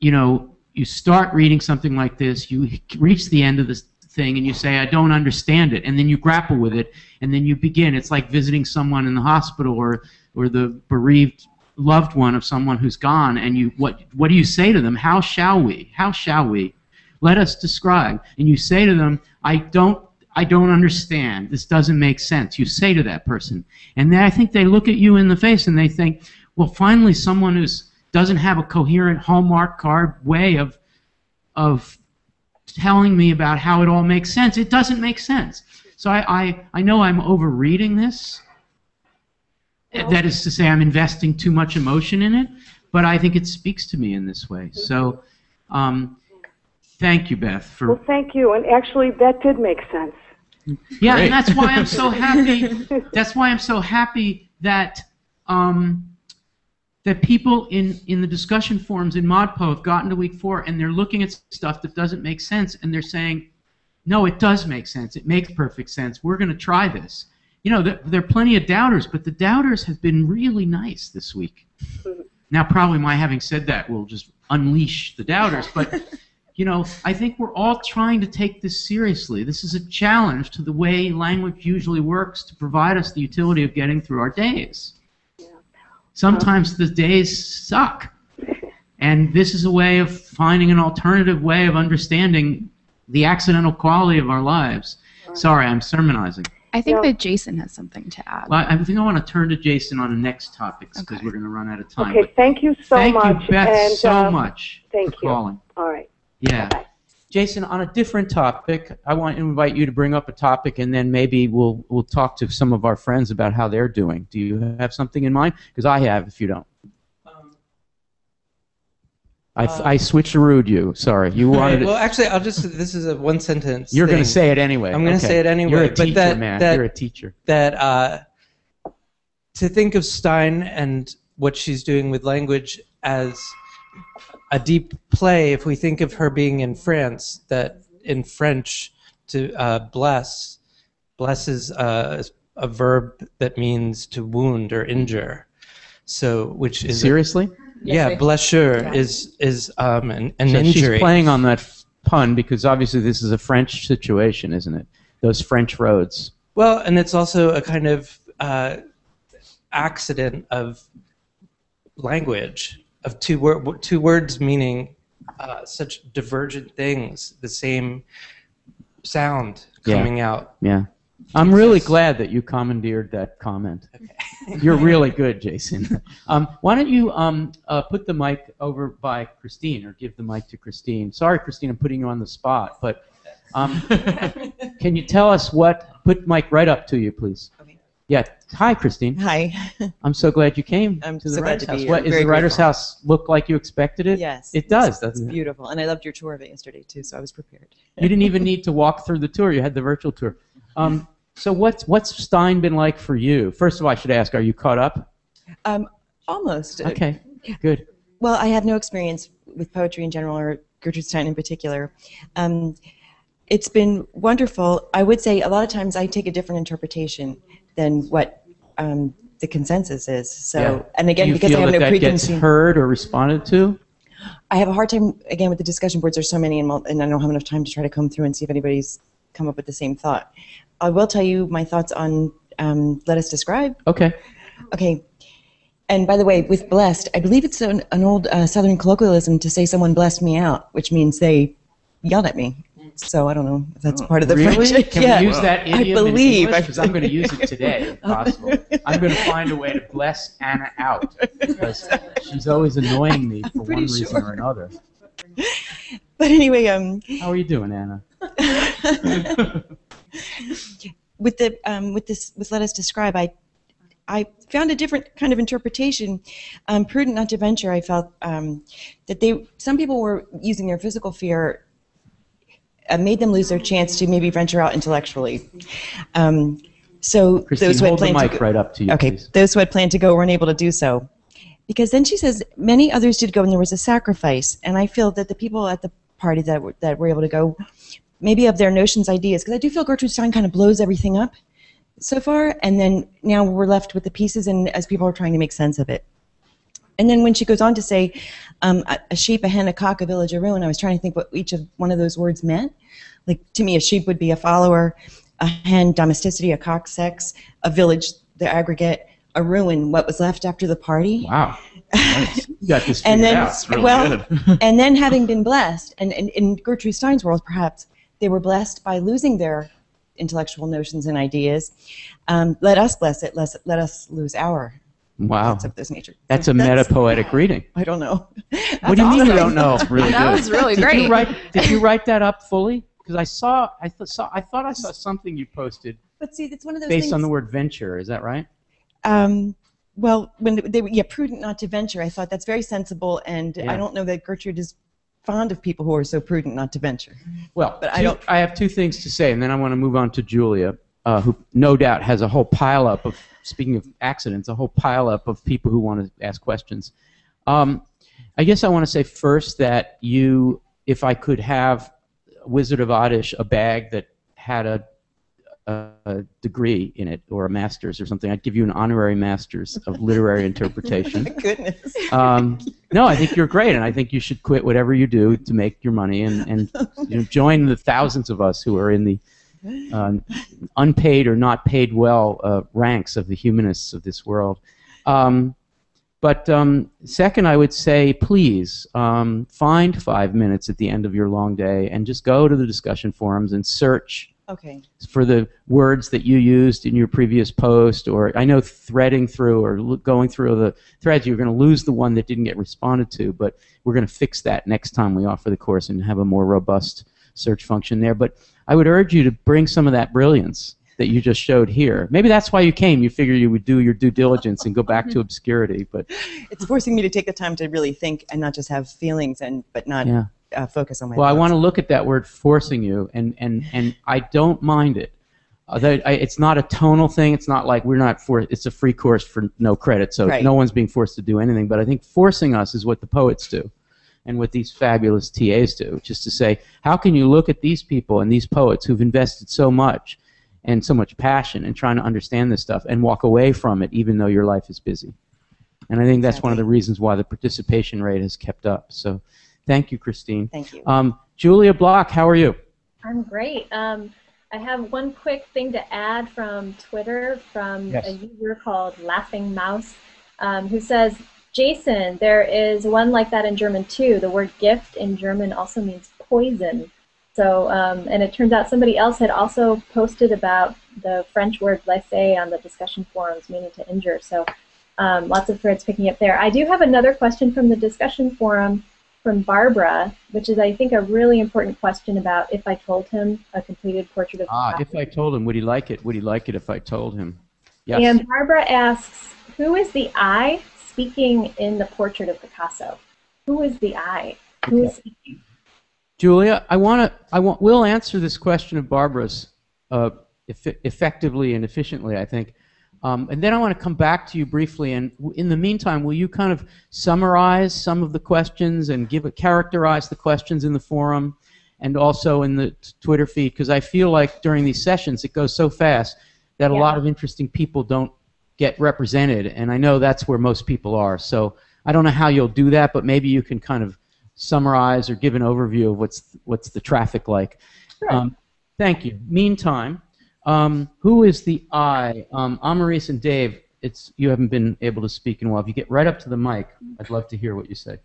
you start reading something like this, you reach the end of this thing, and you say, I don't understand it, and then you grapple with it, and then you begin. It's like visiting someone in the hospital or the bereaved loved one of someone who's gone, and you what do you say to them? How shall we? How shall we? Let us describe. And you say to them, I don't understand. This doesn't make sense. You say to that person. And then I think they look at you in the face and they think, well, finally someone who doesn't have a coherent Hallmark card way of telling me about how it all makes sense. It doesn't make sense. So I know I'm overreading this. That is to say, I'm investing too much emotion in it. But I think it speaks to me in this way. So... thank you, Beth. Well, thank you, and actually, that did make sense. Yeah, great. And that's why I'm so happy. That's why I'm so happy that that people in the discussion forums in ModPo have gotten to week 4, and they're looking at stuff that doesn't make sense, and they're saying, "No, it does make sense. It makes perfect sense. We're going to try this." There are plenty of doubters, but the doubters have been really nice this week. Mm-hmm. Now, probably my having said that will just unleash the doubters, but. I think we're all trying to take this seriously. This is a challenge to the way language usually works to provide us the utility of getting through our days. Yeah. Sometimes the days suck. And this is a way of finding an alternative way of understanding the accidental quality of our lives. Sorry, I'm sermonizing. I think that Jason has something to add. Well, I think I want to turn to Jason on the next topics because we're going to run out of time. Okay, thank you so much. Thank you, Beth, and, so much thank for you. Calling. All right. Yeah. Bye-bye. Jason, on a different topic, I want to invite you to bring up a topic, and then maybe we'll talk to some of our friends about how they're doing. Do you have something in mind? Because I have, if you don't. I switcherooed you. Sorry, you wanted. Well, actually, I'll just. This is a one-sentence. You're going to say it anyway. I'm going to say it anyway. You're a teacher, man. You're a teacher. That to think of Stein and what she's doing with language as a deep play, if we think of her being in France, that in French to bless is a verb that means to wound or injure, so which is seriously blessure is an so injury. She's playing on that pun because obviously this is a French situation, isn't it? Those French roads. Well, and it's also a kind of accident of language. Of two words meaning such divergent things, the same sound coming out. Yeah, I'm really glad that you commandeered that comment. Okay. You're really good, Jason. Why don't you put the mic over by Christine, or give the mic to Christine. Sorry, Christine, I'm putting you on the spot, but can you tell us what? Put mic right up to you, please. Yeah. Hi, Christine. Hi. I'm so glad you came to the Writers' House. What, is the Writers' House look like you expected it? Yes. It does, doesn't it? It's beautiful. And I loved your tour of it yesterday, too, so I was prepared. You didn't even need to walk through the tour. You had the virtual tour. So what's Stein been like for you? First of all, I should ask, are you caught up? Almost. Okay. Good. Well, I have no experience with poetry in general or Gertrude Stein in particular. It's been wonderful. I would say a lot of times I take a different interpretation than what the consensus is. So, and again, because I have no preconceived. Do you feel that gets heard or responded to? I have a hard time, again, with the discussion boards. There's so many, and I don't have enough time to try to comb through and see if anybody's come up with the same thought. I will tell you my thoughts on Let Us Describe. Okay. Okay. And by the way, with blessed, I believe it's an old Southern colloquialism to say someone blessed me out, which means they yelled at me. So I don't know if that's part of the French. Really? Can we use that idiom in English? Because I'm going to use it today, if possible. I'm going to find a way to bless Anna out, because she's always annoying me for one reason or another. But anyway, how are you doing, Anna? With Let Us Describe, I found a different kind of interpretation. Prudent not to venture. I felt that some people were using their physical fear. Made them lose their chance to maybe venture out intellectually. So Christine, those who had planned to go, right up to you, please. Those who had planned to go weren't able to do so, because then she says many others did go, and there was a sacrifice. And I feel that the people at the party that were able to go, maybe of their notions, ideas, because I do feel Gertrude Stein kind of blows everything up so far, and then now we're left with the pieces, and as people are trying to make sense of it. And then when she goes on to say, a sheep, a hen, a cock, a village, a ruin, I was trying to think what each of one of those words meant. Like, to me, a sheep would be a follower, a hen, domesticity, a cock, sex, a village, the aggregate, a ruin, what was left after the party. Wow. Nice. You got this figured out. It's really good. And then having been blessed, and in Gertrude Stein's world, perhaps, they were blessed by losing their intellectual notions and ideas. Let us bless it, let us lose our. Wow, of this nature. That's a metapoetic reading. I don't know. That's what do you mean you don't know? Really that good. Was really great. Did you write that up fully? Because I thought I saw something you posted. But see, it's one of those based on the word venture. Is that right? Well, when they were prudent not to venture, I thought that's very sensible, and I don't know that Gertrude is fond of people who are so prudent not to venture. Well, but I have two things to say, and then I want to move on to Julia, who no doubt has a whole pile up of. Speaking of accidents, a whole pile-up of people who want to ask questions. I guess I want to say first that you, if I could have Wizard of Oddish, a bag that had a degree in it or a master's or something, I'd give you an honorary master's of literary interpretation. Oh my goodness. No, I think you're great, and I think you should quit whatever you do to make your money and you know, join the thousands of us who are in the unpaid or not paid well ranks of the humanists of this world. Second, I would say, please find 5 minutes at the end of your long day and just go to the discussion forums and search Okay. For the words that you used in your previous post, or I know threading through or going through the threads, you're going to lose the one that didn't get responded to, but we're going to fix that next time we offer the course and have a more robust search function there. But I would urge you to bring some of that brilliance that you just showed here. Maybe that's why you came. You figured you would do your due diligence and go back to obscurity. But it's forcing me to take the time to really think and not just have feelings and but not focus on my thoughts. I want to look at that word forcing you, and I don't mind it. It's not a tonal thing. It's not like we're not forced. It's a free course for no credit, so right. No one's being forced to do anything. But I think forcing us is what the poets do and what these fabulous TAs do, which is to say, how can you look at these people and these poets who've invested so much and so much passion and trying to understand this stuff and walk away from it even though your life is busy. And I think that's one of the reasons why the participation rate has kept up. So thank you, Christine. Thank you. Julia Block, how are you? I'm great. I have one quick thing to add from Twitter from a user called Laughing Mouse who says, Jason, there is one like that in German too. The word gift in German also means poison. So, and it turns out somebody else had also posted about the French word blesser on the discussion forums, meaning to injure. So, lots of threads picking up there. I do have another question from the discussion forum from Barbara, which is, I think, a really important question about if I told him a completed portrait of Picasso. If I told him, would he like it? Would he like it if I told him? Yes. And Barbara asks, who is the I speaking in the portrait of Picasso? Who is the I? Who is speaking? Julia, we'll answer this question of Barbara's effectively and efficiently, I think. And then I want to come back to you briefly. And in the meantime, will you kind of summarize some of the questions and characterize the questions in the forum and also in the Twitter feed? Because I feel like during these sessions, it goes so fast that a lot of interesting people don't get represented. And I know that's where most people are. So I don't know how you'll do that, but maybe you can kind of summarize or give an overview of what's the traffic like. Sure. Thank you. Meantime, who is the I? Amaris and Dave, you haven't been able to speak in a while. If you get right up to the mic, I'd love to hear what you say.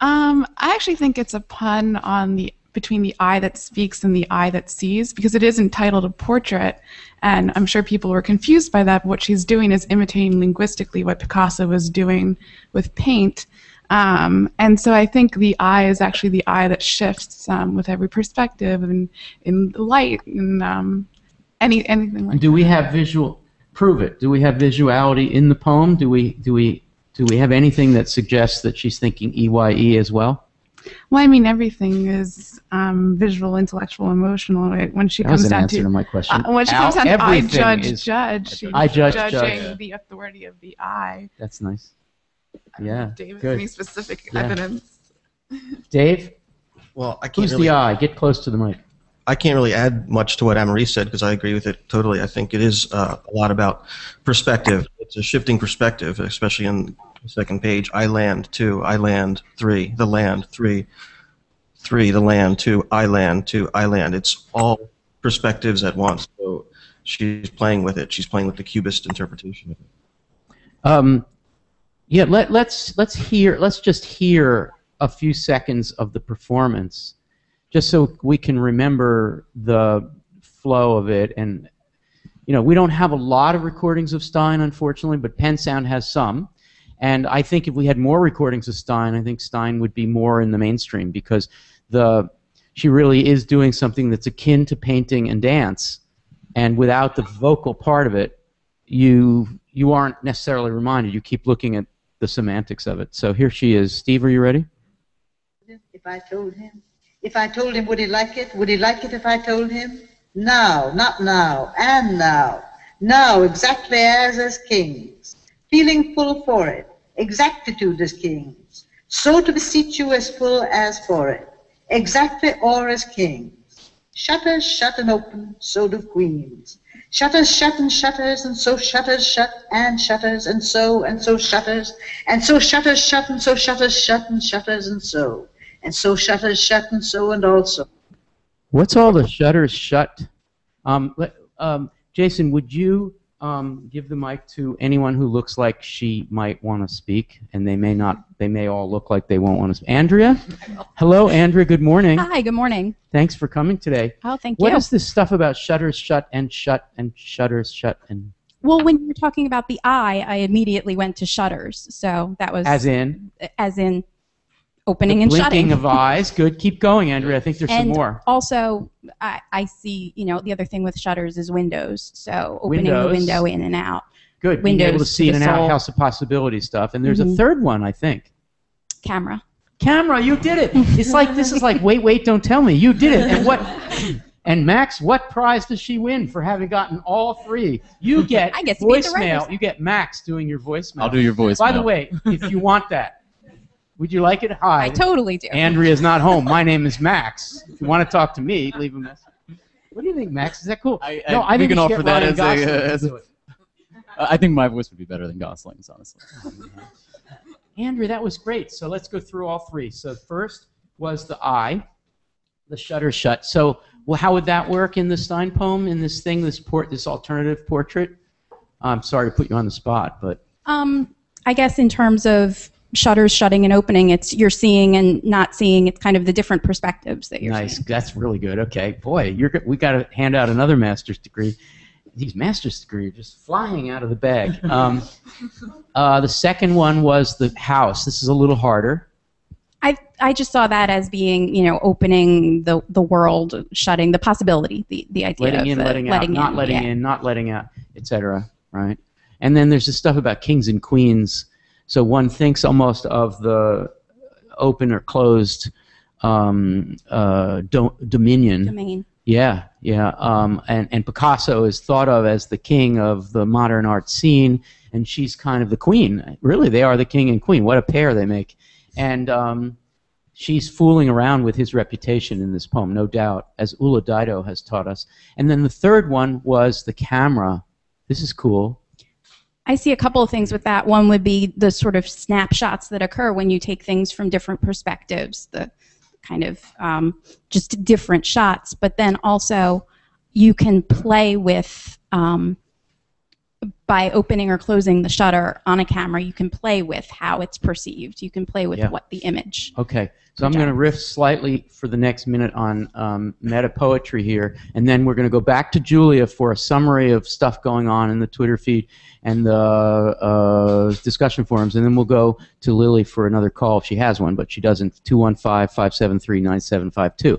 I actually think it's a pun on between the eye that speaks and the eye that sees, because it is entitled a portrait, and I'm sure people were confused by that, but what she's doing is imitating linguistically what Picasso was doing with paint. And so I think the eye is actually the eye that shifts with every perspective and in light and anything like that. Do we have visual? Prove it. Do we have visuality in the poem? Do we have anything that suggests that she's thinking EYE as well? Well, I mean, everything is visual, intellectual, emotional. When she comes down to my question, when she comes down to I judge, she's judging the authority of the eye. That's nice. Yeah. Dave, any specific evidence? Dave? Well, I can't really, the eye? Get close to the mic. I can't really add much to what Amaris said because I agree with it totally. I think it is a lot about perspective. It's a shifting perspective, especially in the second page. I land, two. I land, three. The land, three. Three, the land, two. I land, two. I land. It's all perspectives at once. So she's playing with it. She's playing with the cubist interpretation of it. Yeah, let's just hear a few seconds of the performance, just so we can remember the flow of it. And you know, we don't have a lot of recordings of Stein, unfortunately, but PennSound has some. And I think if we had more recordings of Stein, I think Stein would be more in the mainstream because she really is doing something that's akin to painting and dance, and without the vocal part of it, you aren't necessarily reminded. You keep looking at the semantics of it. So here she is. Steve, are you ready? If I told him. If I told him, would he like it? Would he like it if I told him? Now, not now, and now. Now, exactly as kings. Feeling full for it. Exactitude as kings. So to beseech you as full as for it. Exactly or as kings. Shutters shut and open, so do queens. Shutters shut and shutters and so shutters shut and shutters and so shutters and so shutters shut and so shutters shut and shutters and so shutters shut and so and also. What's all the shutters shut? Jason, would you give the mic to anyone who looks like she might want to speak, and they may not. They may all look like they won't want to speak. Andrea? Hello, Andrea. Good morning. Hi, good morning. Thanks for coming today. Oh, thank you. What is this stuff about shutters shut and shut and shutters shut and... Well, when you were talking about the eye, I immediately went to shutters. So that was... As in? As in opening and shutting. Blinking of eyes. Good. Keep going, Andrea. I think there's some more. And also, I see, you know, the other thing with shutters is windows. So opening the window in and out. Good. Windows, being able to see in and out, house of possibility stuff. And there's a third one, I think. Camera. Camera. You did it. It's like, this is like, wait, wait, don't tell me. You did it. And what... And Max, what prize does she win for having gotten all three? You get voicemail. You get Max doing your voicemail. I'll do your voicemail. By the way, if you want that, would you like it? Hi. I totally do. Andrea's not home. My name is Max. If you want to talk to me, leave a message. What do you think, Max? Is that cool? I think we can offer that as I think my voice would be better than Gosling's, honestly. Andrea, that was great. So let's go through all three. So first was the eye, the shutter shut. So how would that work in the Stein poem, in this thing, this alternative portrait? I'm sorry to put you on the spot, but... I guess in terms of shutters shutting and opening, it's you're seeing and not seeing. It's kind of the different perspectives that you're seeing. Nice. That's really good. Okay. Boy, we got to hand out another master's degree. These master's degrees are just flying out of the bag. The second one was the house. This is a little harder. I just saw that as being, you know, opening the world, shutting the possibility, the idea of letting in, letting out, not letting in, not letting out, etc. Right? And then there's this stuff about kings and queens. So one thinks almost of the open or closed dominion. Domain. Yeah, yeah. And Picasso is thought of as the king of the modern art scene, and she's kind of the queen. Really, they are the king and queen. What a pair they make. And she's fooling around with his reputation in this poem, no doubt, as Ula Dido has taught us. And then the third one was the camera. This is cool. I see a couple of things with that. One would be the sort of snapshots that occur when you take things from different perspectives, the kind of just different shots. But then also you can play with, by opening or closing the shutter on a camera, you can play with how it's perceived. You can play with what the image. Okay, so I'm going to riff slightly for the next minute on meta poetry here, and then we're going to go back to Julia for a summary of stuff going on in the Twitter feed and the discussion forums, and then we'll go to Lily for another call if she has one, but she doesn't. 215-573-9752.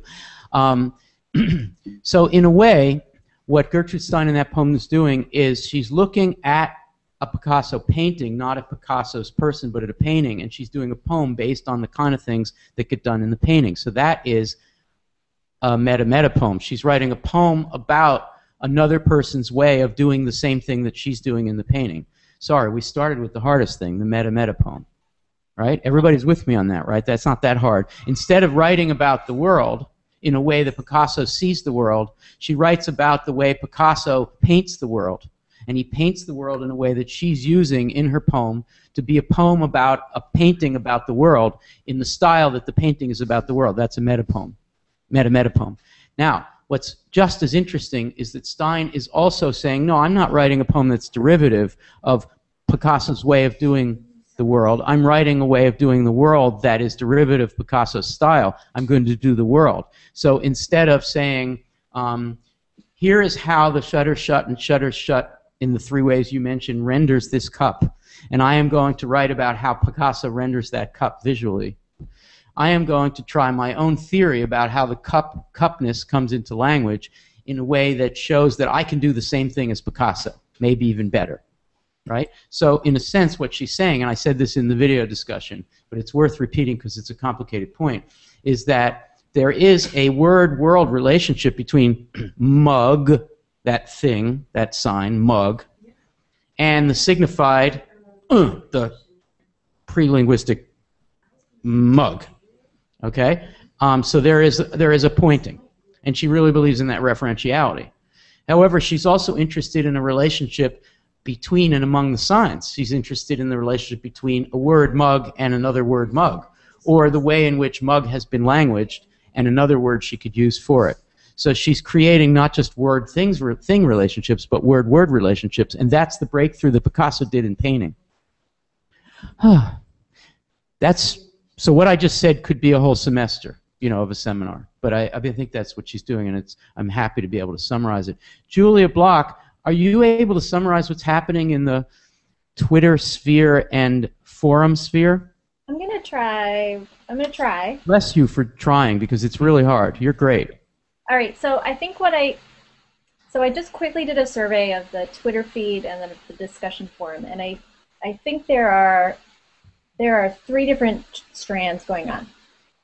So in a way, what Gertrude Stein in that poem is doing is she's looking at a Picasso painting, not at Picasso's person, but at a painting, and she's doing a poem based on the kind of things that get done in the painting. So that is a meta-meta poem. She's writing a poem about another person's way of doing the same thing that she's doing in the painting. Sorry, we started with the hardest thing, the meta-meta poem. Right? Everybody's with me on that, right? That's not that hard. Instead of writing about the world, in a way that Picasso sees the world, she writes about the way Picasso paints the world. And he paints the world in a way that she's using in her poem to be a poem about a painting about the world in the style that the painting is about the world. That's a meta-poem, meta-meta-poem. Now, what's just as interesting is that Stein is also saying, no, I'm not writing a poem that's derivative of Picasso's way of doing the world. I'm writing a way of doing the world that is derivative of Picasso's style. I'm going to do the world. So instead of saying, here is how the shutter shut and shutter shut in the three ways you mentioned renders this cup, and I am going to write about how Picasso renders that cup visually. I am going to try my own theory about how the cupness comes into language in a way that shows that I can do the same thing as Picasso, maybe even better. Right? So in a sense what she's saying, and I said this in the video discussion, but it's worth repeating because it's a complicated point, is that there is a word-world relationship between mug, that thing, that sign, mug, and the signified, the pre-linguistic mug. Okay? So there is a pointing, and she really believes in that referentiality. However, she's also interested in a relationship between and among the signs. She's interested in the relationship between a word mug and another word mug, or the way in which mug has been languaged and another word she could use for it. So she's creating not just word-thing relationships, but word-word relationships, and that's the breakthrough that Picasso did in painting. So what I just said could be a whole semester, you know, of a seminar. But I think that's what she's doing, and I'm happy to be able to summarize it. Julia Block, are you able to summarize what's happening in the Twitter sphere and forum sphere? I'm gonna try. Bless you for trying, because it's really hard. You're great. All right, so I think what I just quickly did a survey of the Twitter feed and the discussion forum, and I think there are three different strands going on.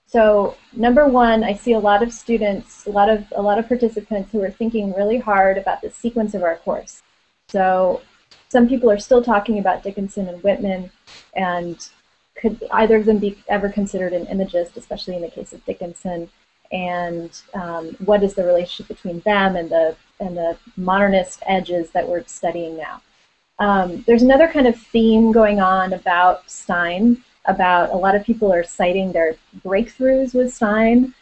So number one, I see a lot of students, a lot of participants who are thinking really hard about the sequence of our course. So some people are still talking about Dickinson and Whitman, and could either of them be ever considered an imagist, especially in the case of Dickinson? And what is the relationship between them and the modernist edges that we're studying now? There's another kind of theme going on about Stein. About a lot of people are citing their breakthroughs with Stein.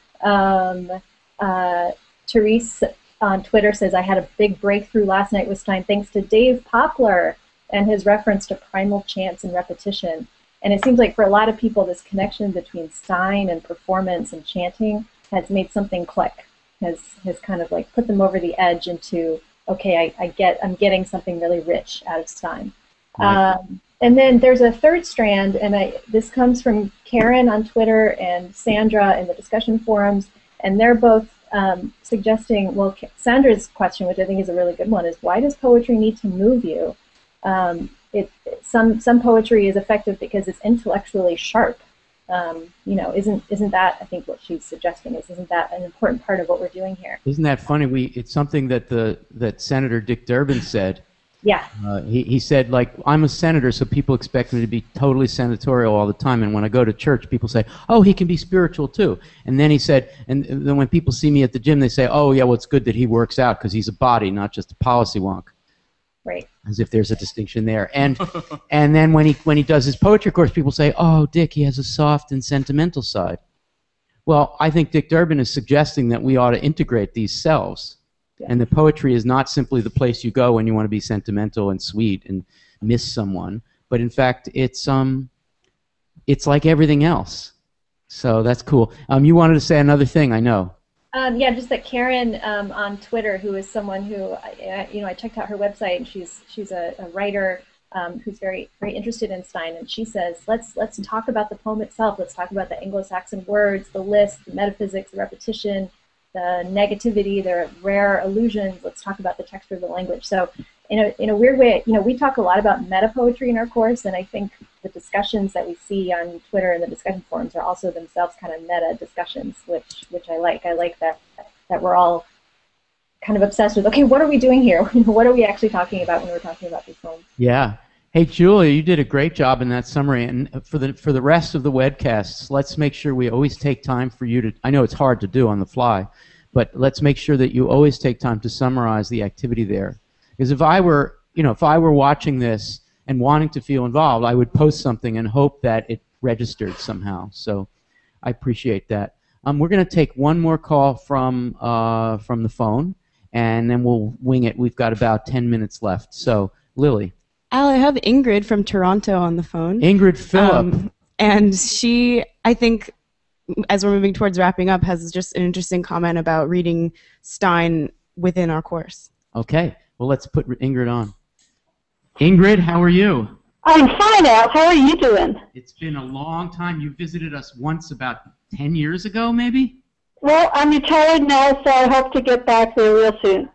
Therese on Twitter says, "I had a big breakthrough last night with Stein, thanks to Dave Poplar and his reference to primal chance and repetition." And it seems like for a lot of people, this connection between Stein and performance and chanting has made something click, has kind of like put them over the edge into, okay, I'm getting something really rich out of Stein. Right. And then there's a third strand, and this comes from Karen on Twitter and Sandra in the discussion forums, and they're both suggesting, well, Sandra's question, which I think is a really good one, is why does poetry need to move you? Some poetry is effective because it's intellectually sharp. You know, isn't that, I think what she's suggesting is, isn't that an important part of what we're doing here? Isn't that funny? It's something that that Senator Dick Durbin said. Yeah. He said, like, I'm a senator, so people expect me to be totally senatorial all the time, and when I go to church, people say, oh, he can be spiritual too. And then he said, and then when people see me at the gym, they say, oh, yeah, well, it's good that he works out because he's a body, not just a policy wonk. Right. As if there's a distinction there. And then when he does his poetry course, people say, oh, Dick, he has a soft and sentimental side. Well, I think Dick Durbin is suggesting that we ought to integrate these selves. Yeah. And the poetry is not simply the place you go when you want to be sentimental and sweet and miss someone, but in fact it's like everything else. So that's cool. You wanted to say another thing, I know. Yeah, just that Karen on Twitter, who is someone who, you know, I checked out her website, and she's a writer who's very, very interested in Stein, and she says, let's talk about the poem itself. Let's talk about the Anglo-Saxon words, the list, the metaphysics, the repetition, the negativity, the rare allusions. Let's talk about the texture of the language. So, in a weird way, you know, we talk a lot about meta poetry in our course, and I think the discussions that we see on Twitter and the discussion forums are also themselves kind of meta discussions, which I like. I like that we're all kind of obsessed with, okay, what are we doing here? What are we actually talking about when we're talking about these poems? Yeah. Hey, Julia, you did a great job in that summary, and for the rest of the webcasts, let's make sure we always take time for you to, I know it's hard to do on the fly, but let's make sure that you always take time to summarize the activity there. Because if I were watching this and wanting to feel involved, I would post something and hope that it registered somehow. So I appreciate that. We're going to take one more call from the phone, and then we'll wing it. We've got about 10 minutes left. So, Lily. Al, I have Ingrid from Toronto on the phone. Ingrid Phillip. And she, I think, as we're moving towards wrapping up, has just an interesting comment about reading Stein within our course. Okay. Well, let's put Ingrid on. Ingrid, how are you? I'm fine, Al. How are you doing? It's been a long time. You visited us once about 10 years ago, maybe? Well, I'm retired now, so I hope to get back there real soon.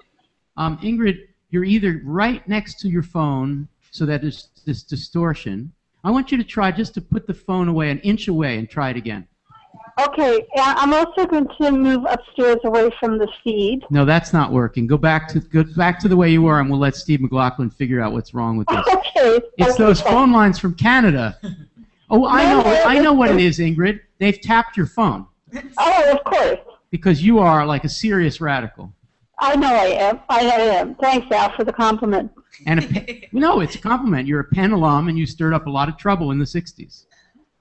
Ingrid, you're either right next to your phone, so that there's this distortion. I want you to try just to put the phone away, an inch away, and try it again. Okay, I'm also going to move upstairs away from the feed. No, that's not working. Go back to the way you were, and we'll let Steve McLaughlin figure out what's wrong with this. Okay. It's those phone lines from Canada. Oh, I know what it is, Ingrid. They've tapped your phone. Oh, of course. Because you are like a serious radical. I know I am. Thanks, Al, for the compliment. No, it's a compliment. You're a Penn alum, and you stirred up a lot of trouble in the 60s.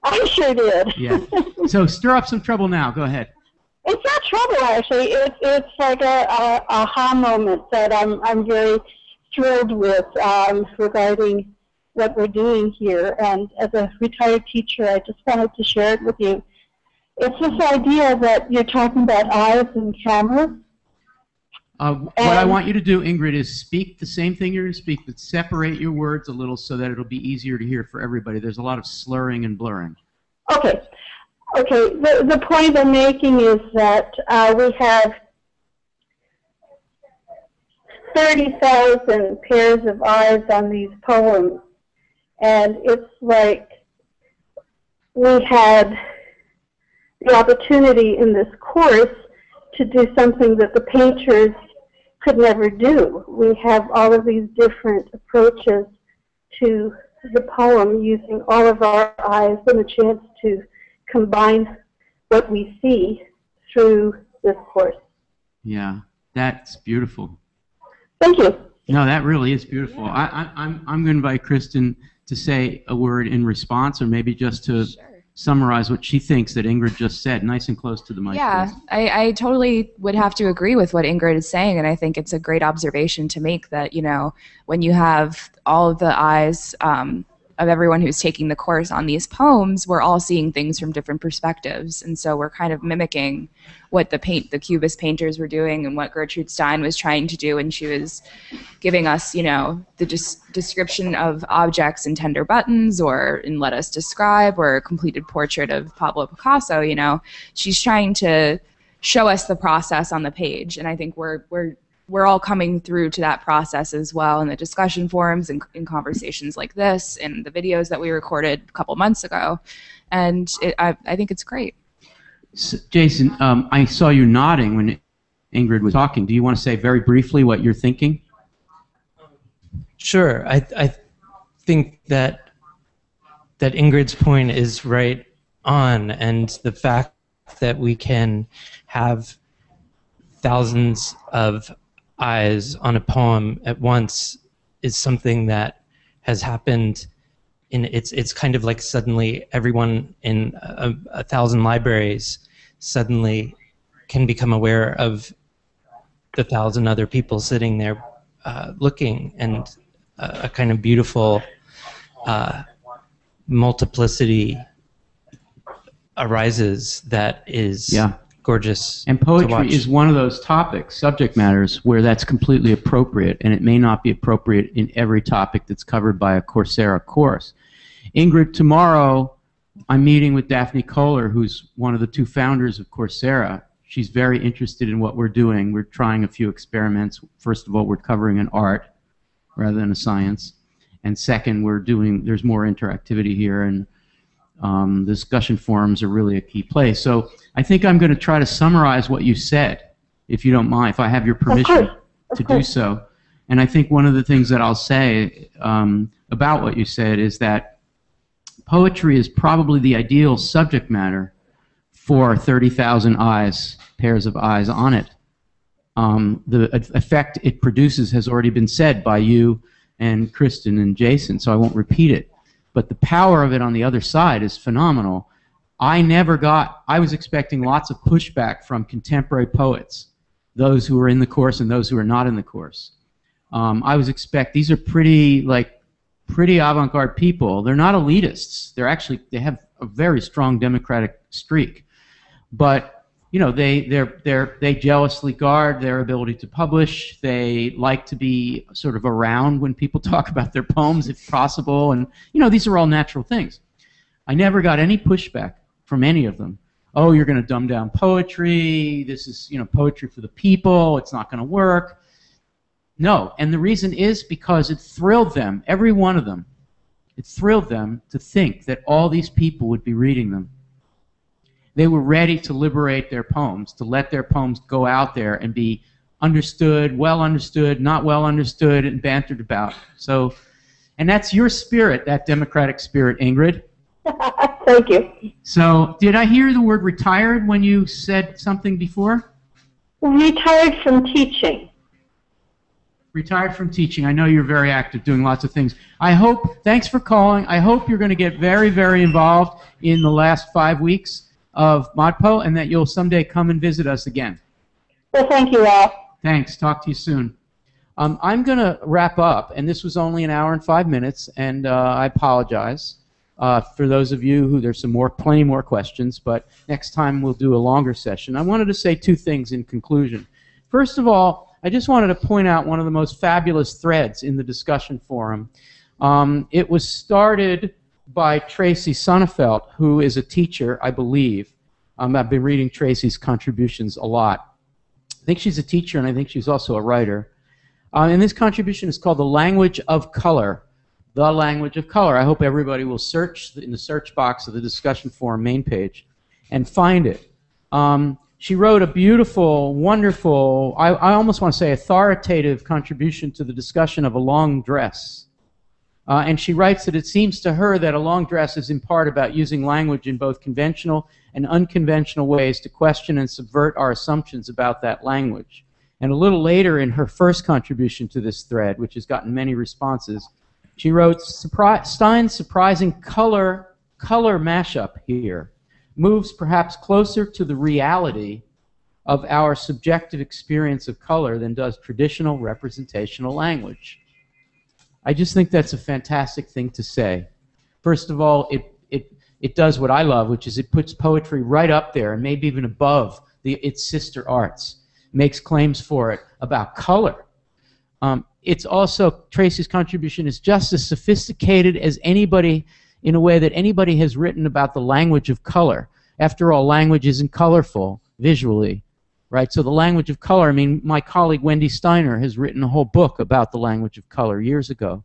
I sure did. Yeah. So stir up some trouble now. Go ahead. It's not trouble, actually. It's like a aha moment that I'm very thrilled with regarding what we're doing here. And as a retired teacher, I just wanted to share it with you. It's this idea that you're talking about eyes and cameras. What I want you to do, Ingrid, is speak the same thing you're going to speak, but separate your words a little so that it'll be easier to hear for everybody. There's a lot of slurring and blurring. Okay. Okay. The point I'm making is that we have 30,000 pairs of eyes on these poems, and it's like we had the opportunity in this course to do something that the painters could never do. We have all of these different approaches to the poem using all of our eyes and a chance to combine what we see through this course. Yeah, that's beautiful. Thank you. No, that really is beautiful. Yeah. I'm going to invite Kristen to say a word in response, or maybe just to summarize what she thinks that Ingrid just said, nice and close to the mic. Yeah, I totally would have to agree with what Ingrid is saying, and I think it's a great observation to make that, you know, when you have all of the eyes of everyone who's taking the course on these poems, we're all seeing things from different perspectives, and so we're kind of mimicking what the Cubist painters were doing and what Gertrude Stein was trying to do, and she was giving us, you know, the description of objects in Tender Buttons or in Let Us Describe or a completed portrait of Pablo Picasso. You know, she's trying to show us the process on the page, and I think we're all coming through to that process as well in the discussion forums and in conversations like this and the videos that we recorded a couple months ago. And I think it's great. So, Jason, I saw you nodding when Ingrid was talking. Do you want to say very briefly what you're thinking? Sure. I think that Ingrid's point is right on, and the fact that we can have thousands of eyes on a poem at once is something that has happened. It's kind of like suddenly everyone in a thousand libraries suddenly can become aware of the thousand other people sitting there looking, and a kind of beautiful multiplicity arises that is gorgeous. And poetry is one of those topics, subject matters, where that's completely appropriate, and it may not be appropriate in every topic that's covered by a Coursera course. Ingrid, tomorrow I'm meeting with Daphne Kohler, who's one of the two founders of Coursera. She's very interested in what we're doing. We're trying a few experiments. First of all, we're covering an art rather than a science, and second, there's more interactivity here, and discussion forums are really a key place. So I think I'm going to try to summarize what you said, if you don't mind, if I have your permission to do so. And I think one of the things that I'll say about what you said is that poetry is probably the ideal subject matter for 30,000 eyes, pairs of eyes on it. The effect it produces has already been said by you and Kristen and Jason, so I won't repeat it. But the power of it on the other side is phenomenal. I was expecting lots of pushback from contemporary poets, those who are in the course and those who are not in the course. These are pretty avant-garde people. They're not elitists. They have a very strong democratic streak. But, you know, they jealously guard their ability to publish. They like to be sort of around when people talk about their poems, if possible. And, you know, these are all natural things. I never got any pushback from any of them. Oh, you're going to dumb down poetry. This is, you know, poetry for the people. It's not going to work. No, and the reason is because it thrilled them, every one of them. It thrilled them to think that all these people would be reading them. They were ready to liberate their poems, to let their poems go out there and be understood, well understood, not well understood, and bantered about. So, and that's your spirit, that democratic spirit, Ingrid. Thank you. So, did I hear the word retired when you said something before? Retired from teaching. Retired from teaching. I know you're very active, doing lots of things. Thanks for calling. I hope you're going to get very, very involved in the last 5 weeks. of ModPo, and that you'll someday come and visit us again. Well, thank you, Ralph. Thanks. Talk to you soon. I'm going to wrap up, and this was only an hour and 5 minutes, and I apologize for those of you who there's plenty more questions, but next time we'll do a longer session. I wanted to say two things in conclusion. First of all, I just wanted to point out one of the most fabulous threads in the discussion forum. It was started by Tracy Sonnefelt, who is a teacher, I believe. I've been reading Tracy's contributions a lot. I think she's a teacher, and I think she's also a writer. And this contribution is called The Language of Color. The Language of Color. I hope everybody will search in the search box of the discussion forum main page and find it. She wrote a beautiful, wonderful, I almost want to say authoritative contribution to the discussion of a long dress. And she writes that it seems to her that a long dress is in part about using language in both conventional and unconventional ways to question and subvert our assumptions about that language. And a little later in her first contribution to this thread, which has gotten many responses, she wrote, Stein's surprising color mashup here moves perhaps closer to the reality of our subjective experience of color than does traditional representational language. I just think that's a fantastic thing to say. First of all, it does what I love, which is it puts poetry right up there and maybe even above its sister arts, makes claims for it about color. It's also, Tracy's contribution is just as sophisticated as anybody, in a way that anybody has written about the language of color. After all, language isn't colorful visually, right? So the language of color, I mean, my colleague Wendy Steiner has written a whole book about the language of color years ago.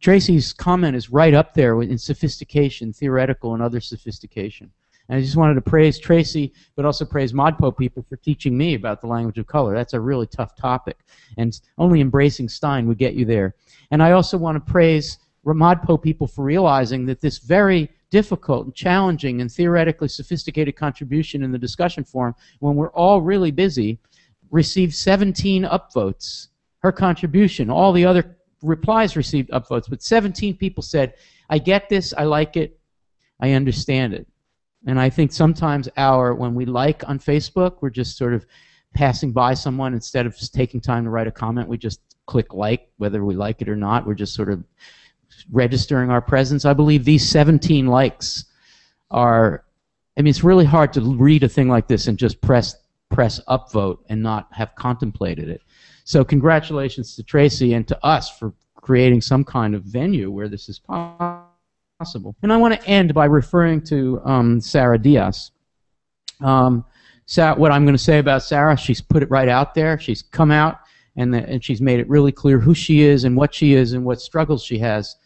Tracy's comment is right up there in sophistication, theoretical and other sophistication. And I just wanted to praise Tracy, but also praise ModPo people for teaching me about the language of color. That's a really tough topic, and only embracing Stein would get you there. And I also want to praise ModPo people for realizing that this very difficult and challenging and theoretically sophisticated contribution in the discussion forum, when we're all really busy, received 17 upvotes. Her contribution, all the other replies received upvotes, but 17 people said, I get this, I like it, I understand it. And I think sometimes when we like on Facebook, we're just sort of passing by someone. Instead of just taking time to write a comment, we just click like, whether we like it or not. We're just sort of registering our presence. I believe these 17 likes are, I mean, it's really hard to read a thing like this and just press upvote and not have contemplated it. So congratulations to Tracy and to us for creating some kind of venue where this is possible. And I want to end by referring to Sara Diaz. What I'm going to say about Sara, she's put it right out there. She's come out, and she's made it really clear who she is and what struggles she has.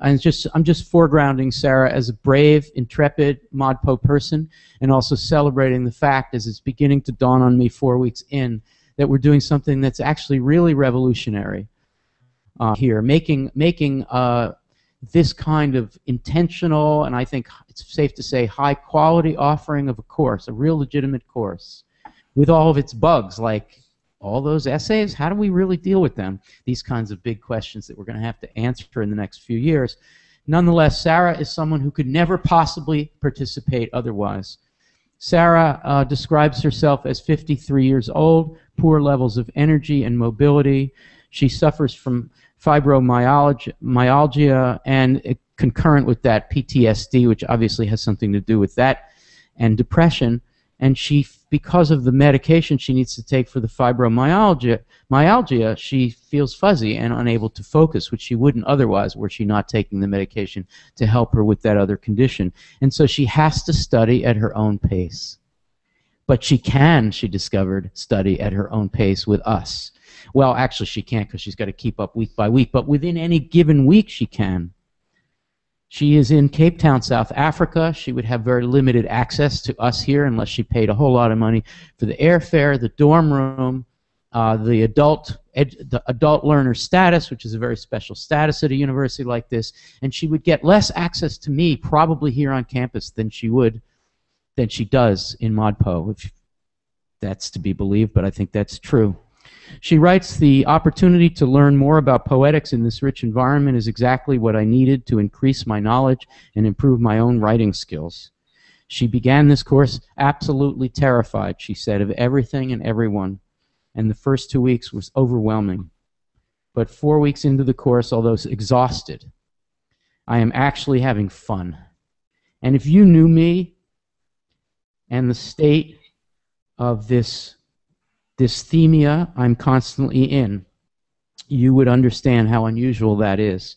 And I'm just foregrounding Sara as a brave, intrepid ModPo person, and also celebrating the fact, as it's beginning to dawn on me 4 weeks in, that we're doing something that's actually really revolutionary here, making this kind of intentional, and I think it's safe to say high quality offering of a course, a real legitimate course, with all of its bugs, like all those essays, how do we really deal with them? These kinds of big questions that we're going to have to answer in the next few years. Nonetheless, Sara is someone who could never possibly participate otherwise. Sara describes herself as 53 years old, poor levels of energy and mobility. She suffers from fibromyalgia, and concurrent with that, PTSD, which obviously has something to do with that, and depression. And she, because of the medication she needs to take for the fibromyalgia, she feels fuzzy and unable to focus, which she wouldn't otherwise were she not taking the medication to help her with that other condition. And so she has to study at her own pace. But she can, she discovered, study at her own pace with us. Well, actually she can't, because she's got to keep up week by week, but within any given week she can. She is in Cape Town, South Africa. She would have very limited access to us here unless she paid a whole lot of money for the airfare, the dorm room, the adult learner status, which is a very special status at a university like this, and she would get less access to me probably here on campus than she does in ModPo, if that's to be believed, but I think that's true. She writes, the opportunity to learn more about poetics in this rich environment is exactly what I needed to increase my knowledge and improve my own writing skills. She began this course absolutely terrified, she said, of everything and everyone, and the first 2 weeks was overwhelming. But 4 weeks into the course, although exhausted, I am actually having fun. And if you knew me and the state of this dysthymia I'm constantly in, you would understand how unusual that is.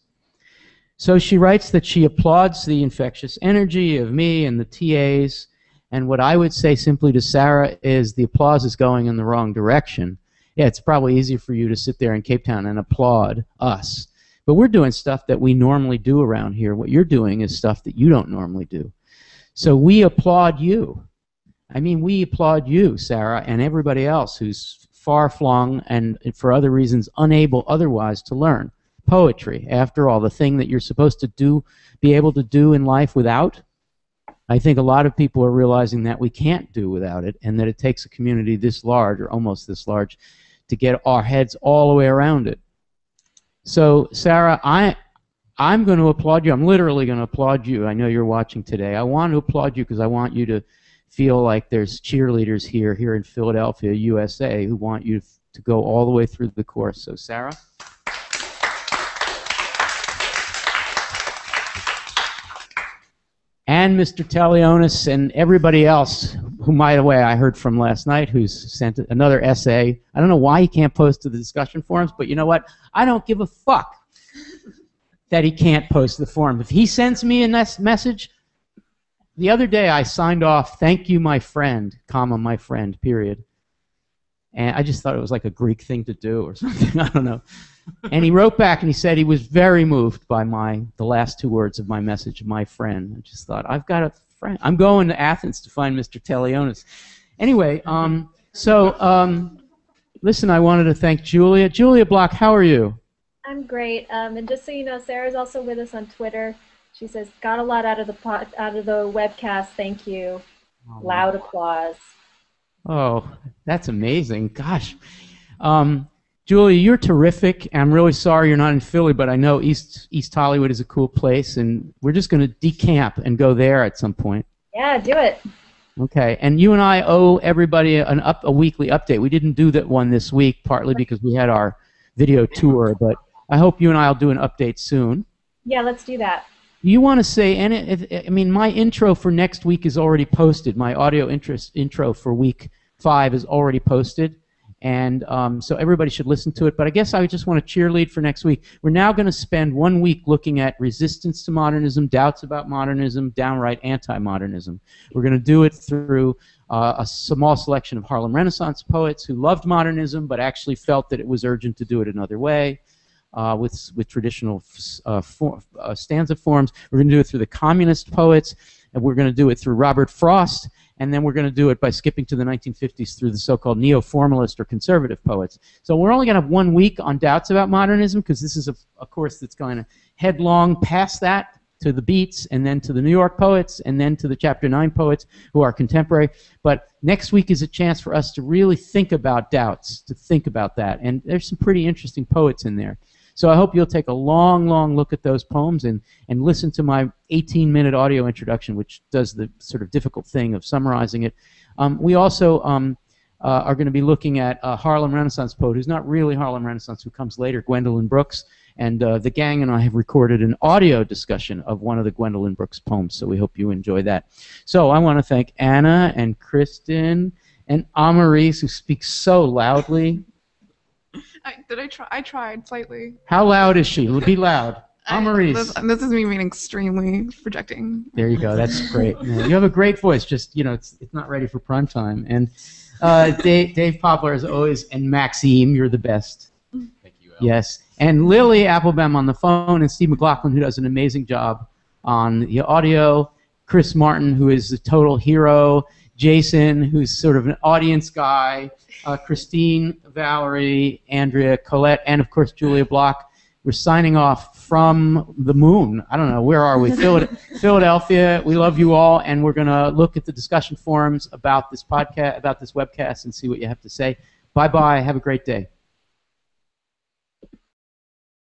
So she writes that she applauds the infectious energy of me and the TAs, and what I would say simply to Sara is the applause is going in the wrong direction. Yeah, it's probably easier for you to sit there in Cape Town and applaud us, but we're doing stuff that we normally do around here. What you're doing is stuff that you don't normally do. So we applaud you. I mean, we applaud you, Sara, and everybody else who's far-flung and, for other reasons, unable otherwise to learn poetry. After all, the thing that you're supposed to do, be able to do in life without, I think a lot of people are realizing that we can't do without it, and that it takes a community this large, or almost this large, to get our heads all the way around it. So, Sara, I'm going to applaud you. I'm literally going to applaud you. I know you're watching today. I want to applaud you because I want you to feel like there's cheerleaders here in Philadelphia, USA, who want you to go all the way through the course. So, Sara. And Mr. Talionis and everybody else who, by the way, I heard from last night, who's sent another essay. I don't know why he can't post to the discussion forums, but you know what? I don't give a fuck that he can't post the forum. If he sends me a message, the other day I signed off, thank you, my friend, comma, my friend, period. And I just thought it was like a Greek thing to do or something. I don't know. And he wrote back and he said he was very moved by the last two words of my message, my friend. I just thought, I've got a friend. I'm going to Athens to find Mr. Talionis. Anyway, listen, I wanted to thank Julia. Julia Block, how are you? I'm great. And just so you know, Sarah's also with us on Twitter. She says, got a lot out of the webcast. Thank you. Oh, loud applause. Oh, that's amazing. Gosh. Julia, you're terrific. I'm really sorry you're not in Philly, but I know East Hollywood is a cool place, and we're just going to decamp and go there at some point. Yeah, do it. Okay, and you and I owe everybody a weekly update. We didn't do that one this week, partly because we had our video tour, but I hope you and I will do an update soon. Yeah, let's do that. You want to say, I mean, my intro for next week is already posted. My audio intro for week 5 is already posted. And so everybody should listen to it. But I guess I just want to cheerlead for next week. We're now going to spend 1 week looking at resistance to modernism, doubts about modernism, downright anti-modernism. We're going to do it through a small selection of Harlem Renaissance poets who loved modernism but actually felt that it was urgent to do it another way. With traditional stanza forms. We're going to do it through the communist poets, and we're going to do it through Robert Frost, and then we're going to do it by skipping to the 1950s through the so-called neo-formalist or conservative poets. So we're only going to have 1 week on doubts about modernism because this is a course that's going to headlong past that to the Beats and then to the New York poets and then to the Chapter 9 poets who are contemporary. But next week is a chance for us to really think about doubts, to think about that. And there's some pretty interesting poets in there. So I hope you'll take a long, long look at those poems and listen to my 18-minute audio introduction, which does the sort of difficult thing of summarizing it. We also are going to be looking at a Harlem Renaissance poet who's not really Harlem Renaissance, who comes later, Gwendolyn Brooks. And the gang and I have recorded an audio discussion of one of the Gwendolyn Brooks poems, so we hope you enjoy that. So I want to thank Anna and Kristen and Amaris, who speaks so loudly. I tried slightly. How loud is she? Be loud. Amaris. This is me being extremely projecting. There you go. That's great. Yeah, you have a great voice. Just, you know, it's not ready for prime time. And Dave Poplar, as always, and Maxime, you're the best. Thank you, Al. Yes. And Lily Applebaum on the phone, and Steve McLaughlin, who does an amazing job on the audio. Chris Martin, who is the total hero. Jason, who's sort of an audience guy, Christine, Valerie, Andrea, Colette, and of course Julia Block. We're signing off from the moon. I don't know, where are we? Philadelphia. We love you all, and we're going to look at the discussion forums about this webcast, and see what you have to say. Bye-bye. Have a great day.